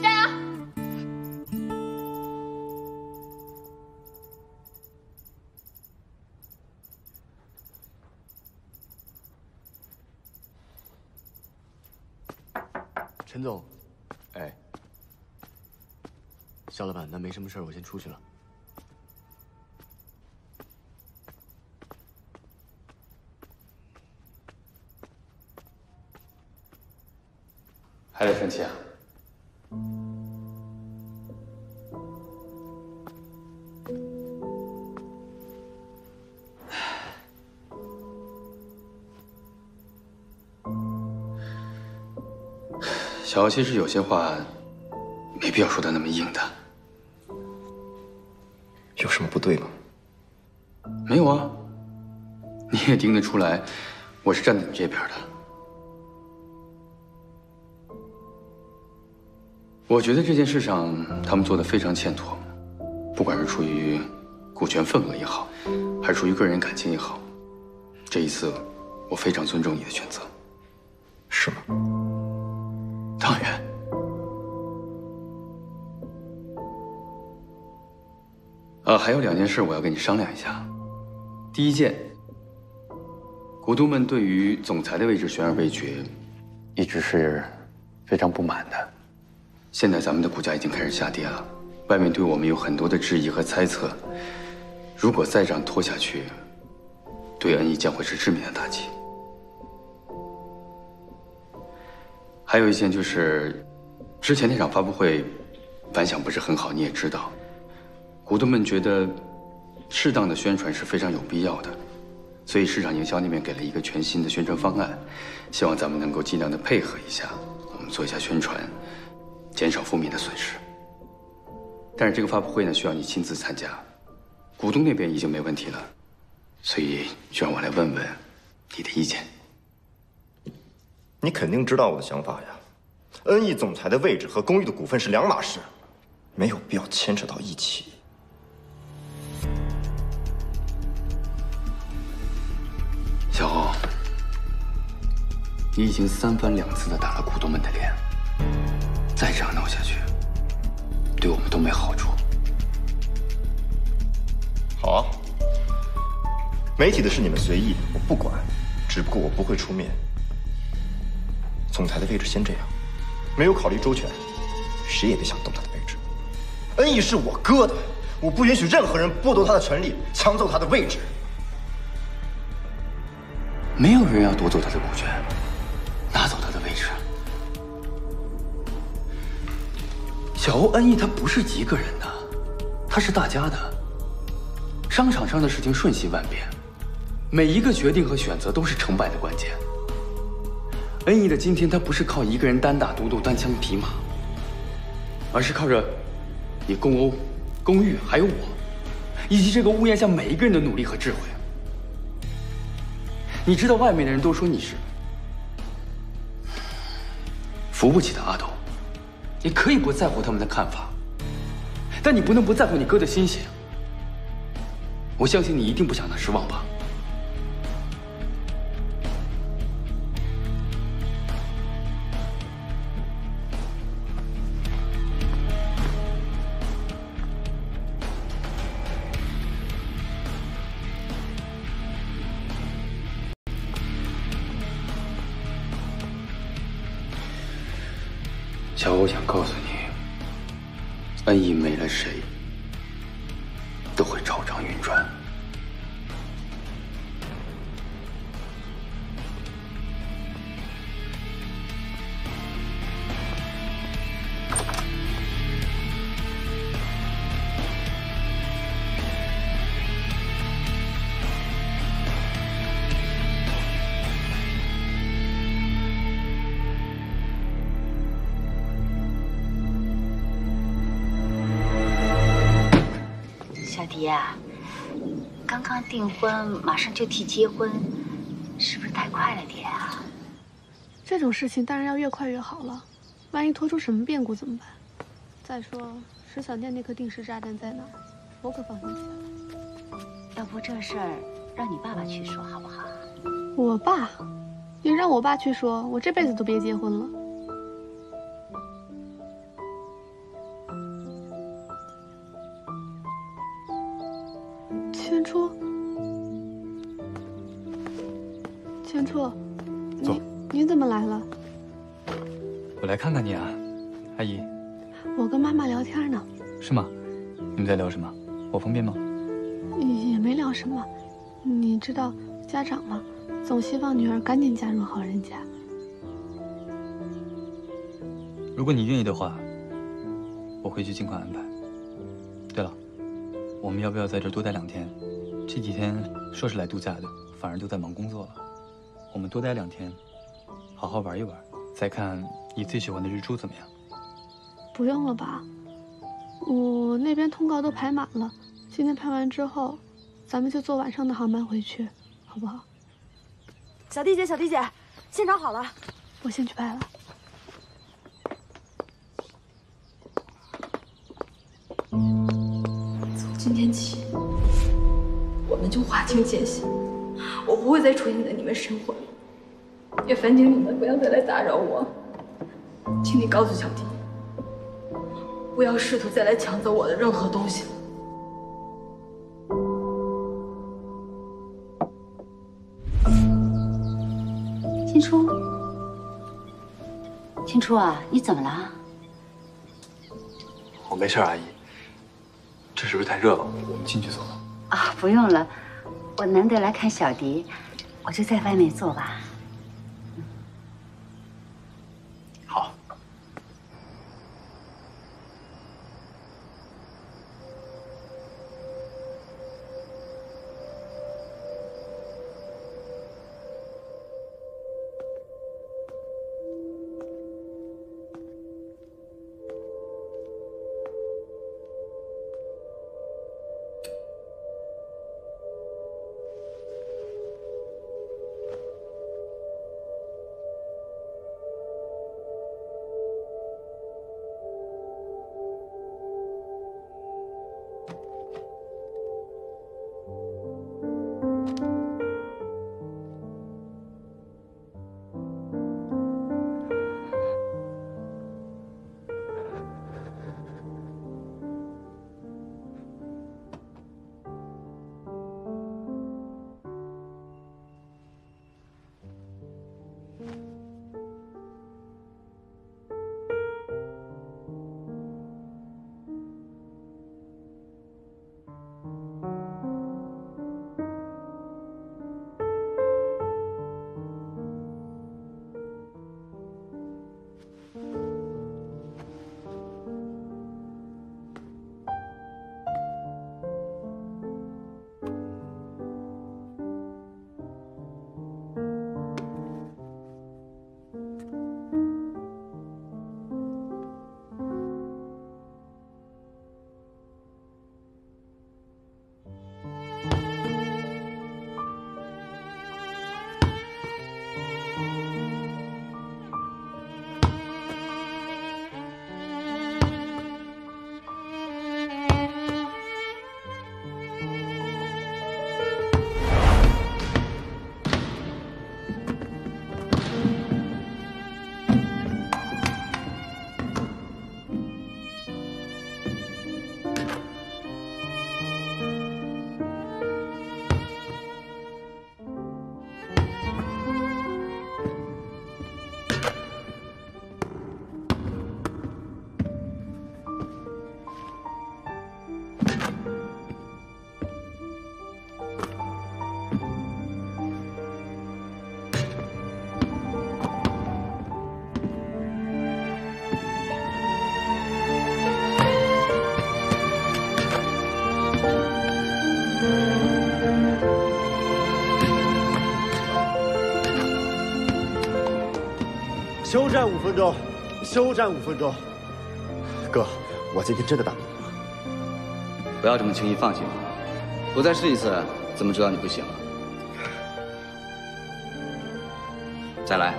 加油！陈总，哎，肖老板，那没什么事儿，我先出去了。 还得生气啊？小姚，其实有些话没必要说的那么硬的。有什么不对吗？没有啊，你也听得出来，我是站在你这边的。 我觉得这件事上，他们做的非常欠妥，不管是出于股权份额也好，还是出于个人感情也好，这一次我非常尊重你的选择，是吗？当然。还有两件事我要跟你商量一下，第一件，股东们对于总裁的位置悬而未决，一直是非常不满的。现在咱们的股价已经开始下跌了，外面对我们有很多的质疑和猜测。如果再这样拖下去，对恩义将会是致命的打击。 还有一件就是，之前那场发布会反响不是很好，你也知道，股东们觉得适当的宣传是非常有必要的，所以市场营销那边给了一个全新的宣传方案，希望咱们能够尽量的配合一下，我们做一下宣传，减少负面的损失。但是这个发布会呢，需要你亲自参加，股东那边已经没问题了，所以就让我来问问你的意见。 你肯定知道我的想法呀，恩义总裁的位置和公寓的股份是两码事，没有必要牵扯到一起。小红，你已经三番两次的打了股东们的脸，再这样闹下去，对我们都没好处。好啊，媒体的事你们随意，我不管，只不过我不会出面。 总裁的位置先这样，没有考虑周全，谁也别想动他的位置。恩义是我哥的，我不允许任何人剥夺他的权利，抢走他的位置。没有人要夺走他的股权，拿走他的位置。小欧，恩义他不是一个人的，他是大家的。商场上的事情瞬息万变，每一个决定和选择都是成败的关键。 恩义的今天，他不是靠一个人单打独斗、单枪匹马，而是靠着你共欧、公寓还有我，以及这个屋檐下每一个人的努力和智慧。你知道，外面的人都说你是扶不起的阿斗，你可以不在乎他们的看法，但你不能不在乎你哥的心血。我相信你一定不想他失望吧。 小欧想告诉你，恩义没了谁，都会潮涨云转。刚刚订婚，马上就提结婚，是不是太快了点啊？这种事情当然要越快越好了，万一拖出什么变故怎么办？再说石小念那颗定时炸弹在哪儿，我可放心不下来。要不这事儿让你爸爸去说好不好？我爸，你让我爸去说，我这辈子都别结婚了。 千处，你怎么来了？我来看看你啊，阿姨。我跟妈妈聊天呢。是吗？你们在聊什么？我方便吗？也没聊什么。你知道家长嘛，总希望女儿赶紧嫁入好人家。如果你愿意的话，我回去尽快安排。对了，我们要不要在这儿多待2天？这几天说是来度假的，反而都在忙工作了。 我们多待2天，好好玩一玩，再看你最喜欢的日出怎么样？不用了吧，我那边通告都排满了。今天拍完之后，咱们就坐晚上的航班回去，好不好？小弟姐，现场好了，我先去拍了。从今天起，我们就划清界限。 我不会再出现在你们生活里，也烦请你们不要再来打扰我。请你告诉小迪，不要试图再来抢走我的任何东西了。青初，青初啊，你怎么了？我没事，阿姨。这是不是太热了？我们进去坐吧。啊，不用了，我难得来看小迪，我就在外面坐吧。 休战5分钟，休战5分钟。哥，我今天真的打不赢了。不要这么轻易放弃我，我再试一次，怎么知道你不行了？再来。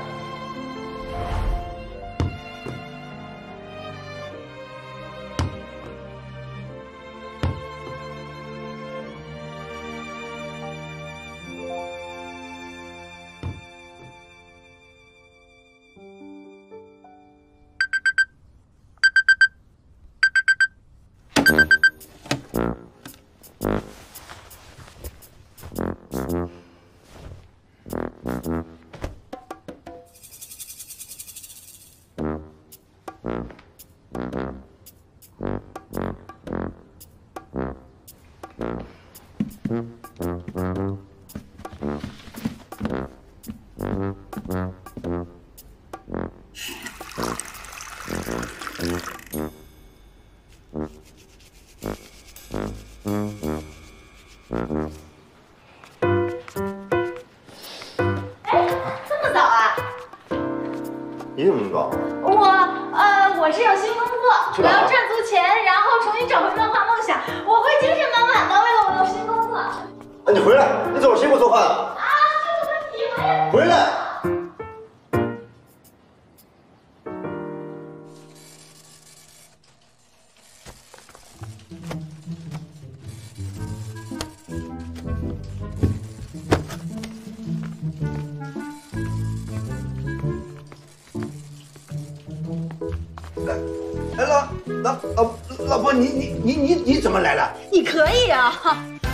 你怎么来了？你可以啊，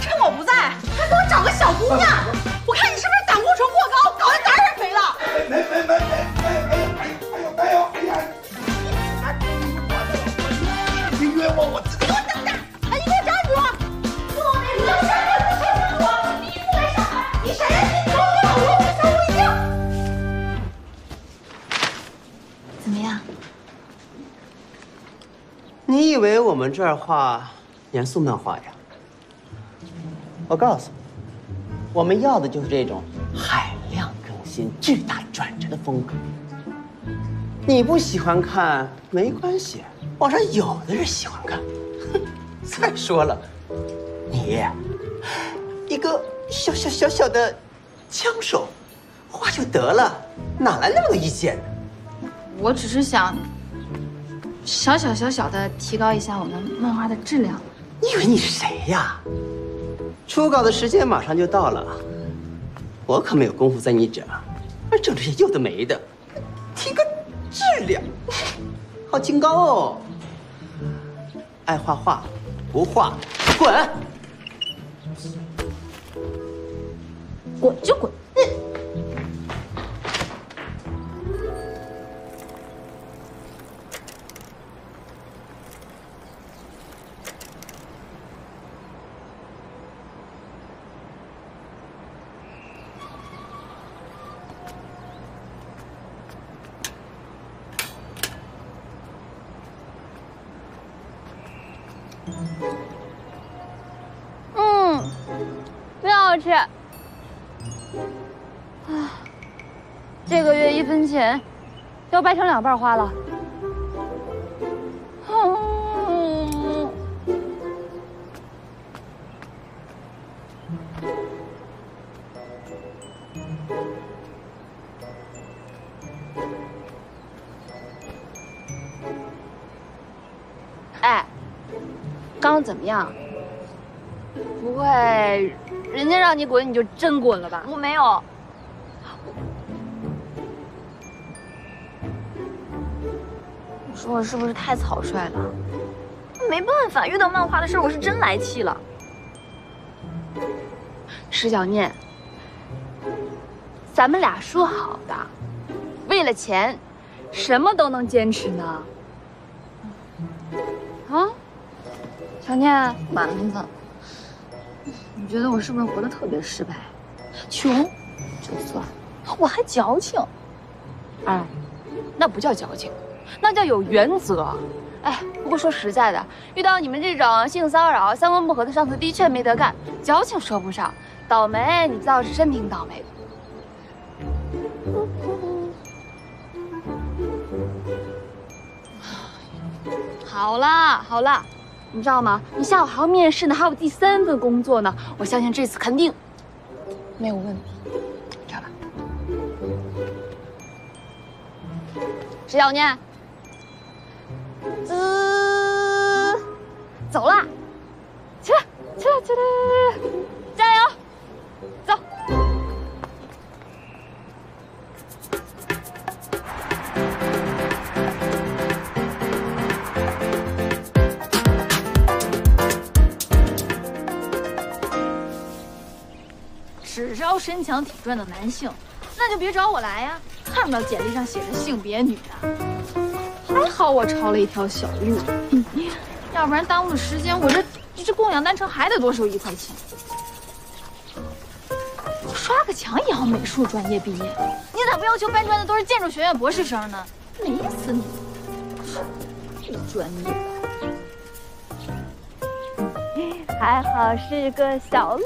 趁我不在还给我找个小姑娘。我看你是不是胆固醇过高，搞得胆儿也肥了。没以为我们这儿画严肃漫画呀？我告诉你，我们要的就是这种海量更新、巨大转折的风格。你不喜欢看没关系，网上有的人喜欢看。再说了，你一个小的枪手，画就得了，哪来那么多意见呢？我只是想。 小的提高一下我们漫画的质量。你以为你是谁呀？初稿的时间马上就到了，我可没有功夫在你整，整这些有的没的，提个质量，好清高哦。爱画画，不画滚，滚就滚。 这个月1分钱要掰成2瓣花了。哎，刚刚怎么样？不会，人家让你滚你就真滚了吧？我没有。 说我是不是太草率了？没办法，遇到漫画的事儿，我是真来气了。石小念，咱们俩说好的，为了钱，什么都能坚持呢。啊，小念，丸子，你觉得我是不是活得特别失败？穷，就算，我还矫情。哎，那不叫矫情。 那叫有原则，哎，不过说实在的，遇到你们这种性骚扰、三观不合的上司，的确没得干。矫情说不上，倒霉你倒是真挺倒霉的。好啦好啦，你知道吗？你下午还要面试呢，还有第3份工作呢。我相信这次肯定没有问题，知道吧？石小念。 走啦，起来，加油，走。只招身强体壮的男性，那就别找我来呀！看不到简历上写着性别女的。 还好我抄了一条小路，要不然耽误了时间，我这供养单程还得多收1块钱。我刷个墙也要美术专业毕业，你咋不要求搬砖的都是建筑学院博士生呢？累死你！不专业，还好是个小路。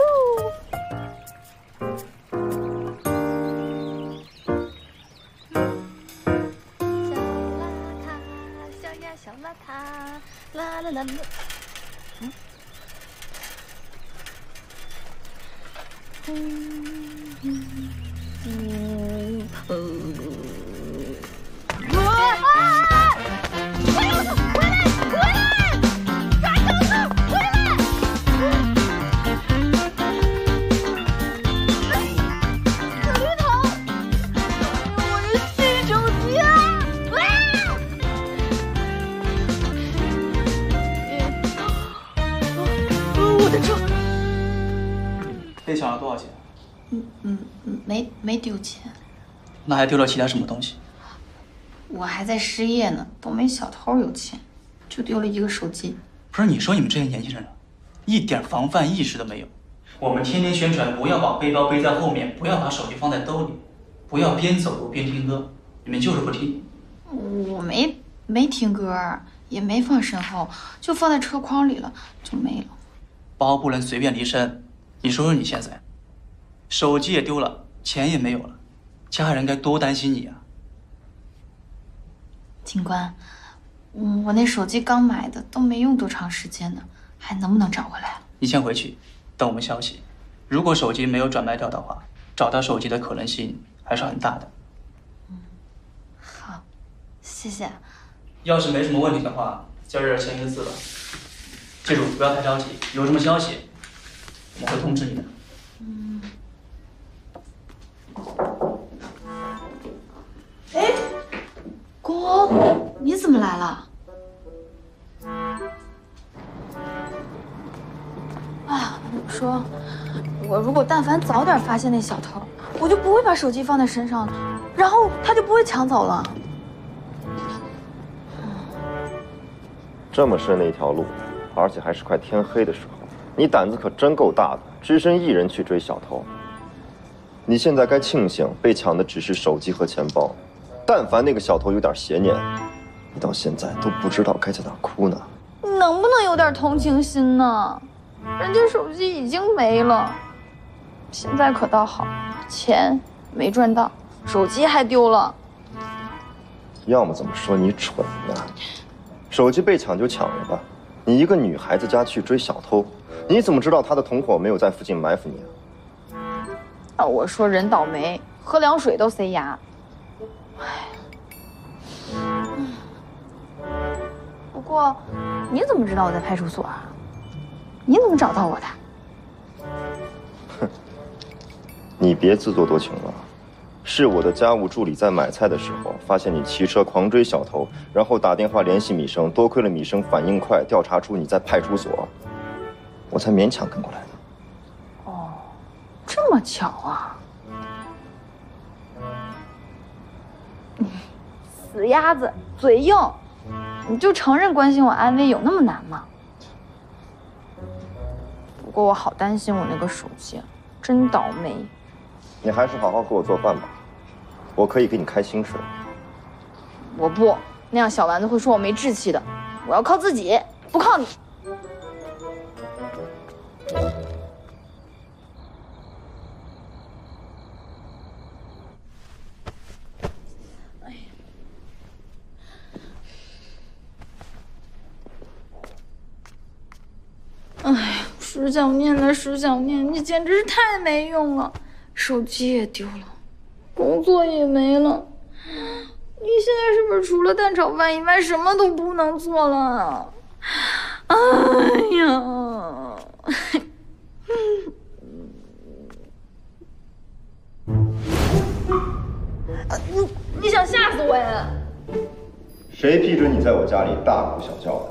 没丢钱，那还丢了其他什么东西？我还在失业呢，都没小偷有钱，就丢了一个手机。不是你说你们这些年轻人，一点防范意识都没有。我们天天宣传不要把背包背在后面，不要把手机放在兜里，不要边走路边听歌，你们就是不听。我没听歌，也没放身后，就放在车筐里了，就没了。包不能随便离身，你说说你现在，手机也丢了，钱也没有了，家人该多担心你啊！警官，我那手机刚买的，都没用多长时间呢，还能不能找回来？你先回去，等我们消息。如果手机没有转卖掉的话，找到手机的可能性还是很大的。嗯，好，谢谢。 要是没什么问题的话，在这儿签一个字吧。记住，不要太着急，有什么消息，我会通知你的。嗯。哎，国欧，你怎么来了？啊，我说，我如果但凡早点发现那小偷，我就不会把手机放在身上了，然后他就不会抢走了。 这么深的一条路，而且还是快天黑的时候，你胆子可真够大的，只身一人去追小偷。你现在该庆幸被抢的只是手机和钱包，但凡那个小偷有点邪念，你到现在都不知道该在哪哭呢。你能不能有点同情心呢？人家手机已经没了，现在可倒好，钱没赚到，手机还丢了。要么怎么说你蠢呢？ 手机被抢就抢了吧，你一个女孩子家去追小偷，你怎么知道她的同伙没有在附近埋伏你啊？啊，我说人倒霉，喝凉水都塞牙。哎，不过你怎么知道我在派出所啊？你怎么找到我的？哼，你别自作多情了。 是我的家务助理在买菜的时候，发现你骑车狂追小偷，然后打电话联系米生，多亏了米生反应快，调查出你在派出所，我才勉强跟过来的。哦，这么巧啊！死鸭子，嘴硬，你就承认关心我安危有那么难吗？不过我好担心我那个手机，真倒霉。 你还是好好给我做饭吧，我可以给你开薪水。我不，那样小丸子会说我没志气的。我要靠自己，不靠你。哎呀，哎呀，石小念呐，石小念，你简直是太没用了。 手机也丢了，工作也没了，你现在是不是除了蛋炒饭以外什么都不能做了？哎呀！你想吓死我呀？谁批准你在我家里大呼小叫的？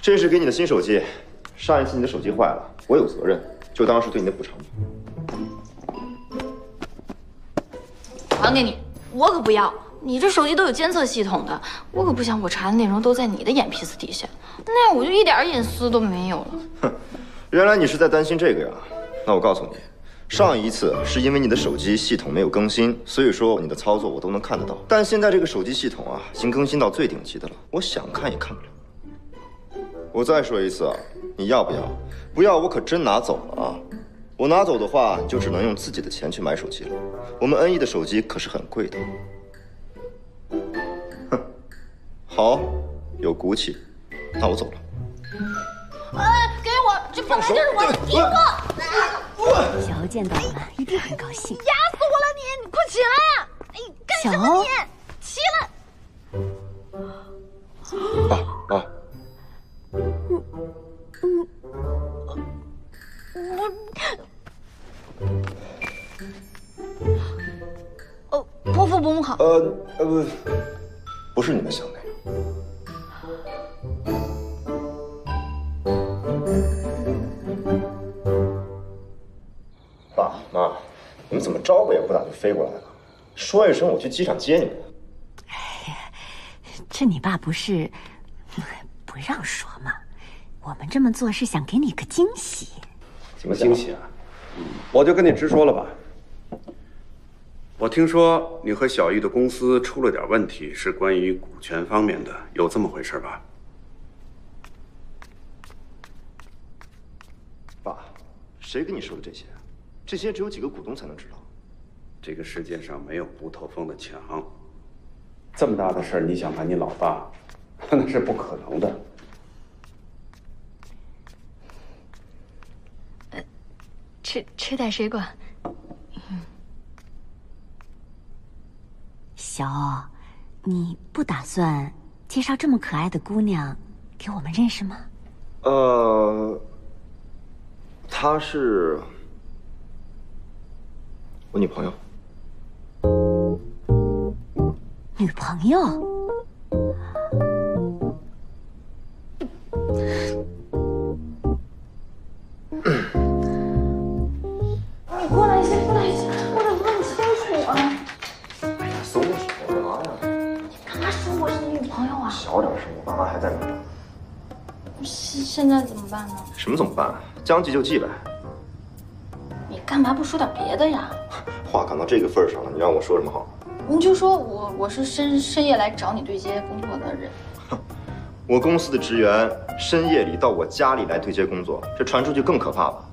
这是给你的新手机，上一次你的手机坏了，我有责任。 就当是对你的补偿吧，还给你，我可不要！你这手机都有监测系统的，我可不想我查的内容都在你的眼皮子底下，那样我就一点隐私都没有了。哼，原来你是在担心这个呀？那我告诉你，上一次是因为你的手机系统没有更新，所以说你的操作我都能看得到。但现在这个手机系统啊，已经更新到最顶级的了，我想看也看不了。 我再说一次啊，你要不要？不要，我可真拿走了啊！我拿走的话，你就只能用自己的钱去买手机了。我们恩义的手机可是很贵的。哼，好，有骨气。那我走了。哎，给我！这本来就是我的衣服。小欧见到了，一定很高兴。压死我了你！你快起来！哎，干什么你？起来！啊啊！ 我伯父伯母好。不是你们想的。爸妈，你们怎么招呼也不打就飞过来了？说一声，我去机场接你们。哎呀，这你爸不是。 不让说嘛，我们这么做是想给你个惊喜。什么惊喜啊？我就跟你直说了吧，我听说你和小易的公司出了点问题，是关于股权方面的，有这么回事吧？爸，谁跟你说的这些？这些只有几个股东才能知道。这个世界上没有不透风的墙。这么大的事儿，你想瞒你老爸，那是不可能的。 吃点水果。小欧，你不打算介绍这么可爱的姑娘给我们认识吗？她是我女朋友。女朋友？小点声，我爸妈还在忙。现在怎么办呢？什么怎么办？将计就计呗。你干嘛不说点别的呀？话赶到这个份上了，你让我说什么好？你就说我是深夜来找你对接工作的人。我公司的职员深夜里到我家里来对接工作，这传出去更可怕吧？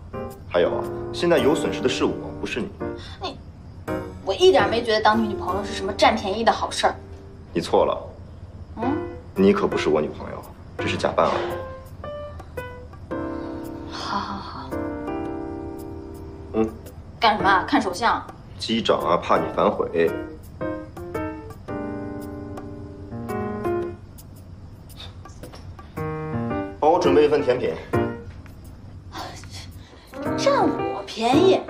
还有啊，现在有损失的是我，不是你。我一点没觉得当女朋友是什么占便宜的好事儿。你错了。嗯。 你可不是我女朋友，这是假扮而已。好，好，好。嗯。干什么？看手相？机长啊，怕你反悔。帮我准备一份甜品。占我便宜，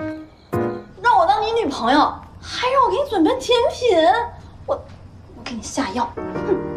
让我当你女朋友，还让我给你准备甜品，我给你下药。哼。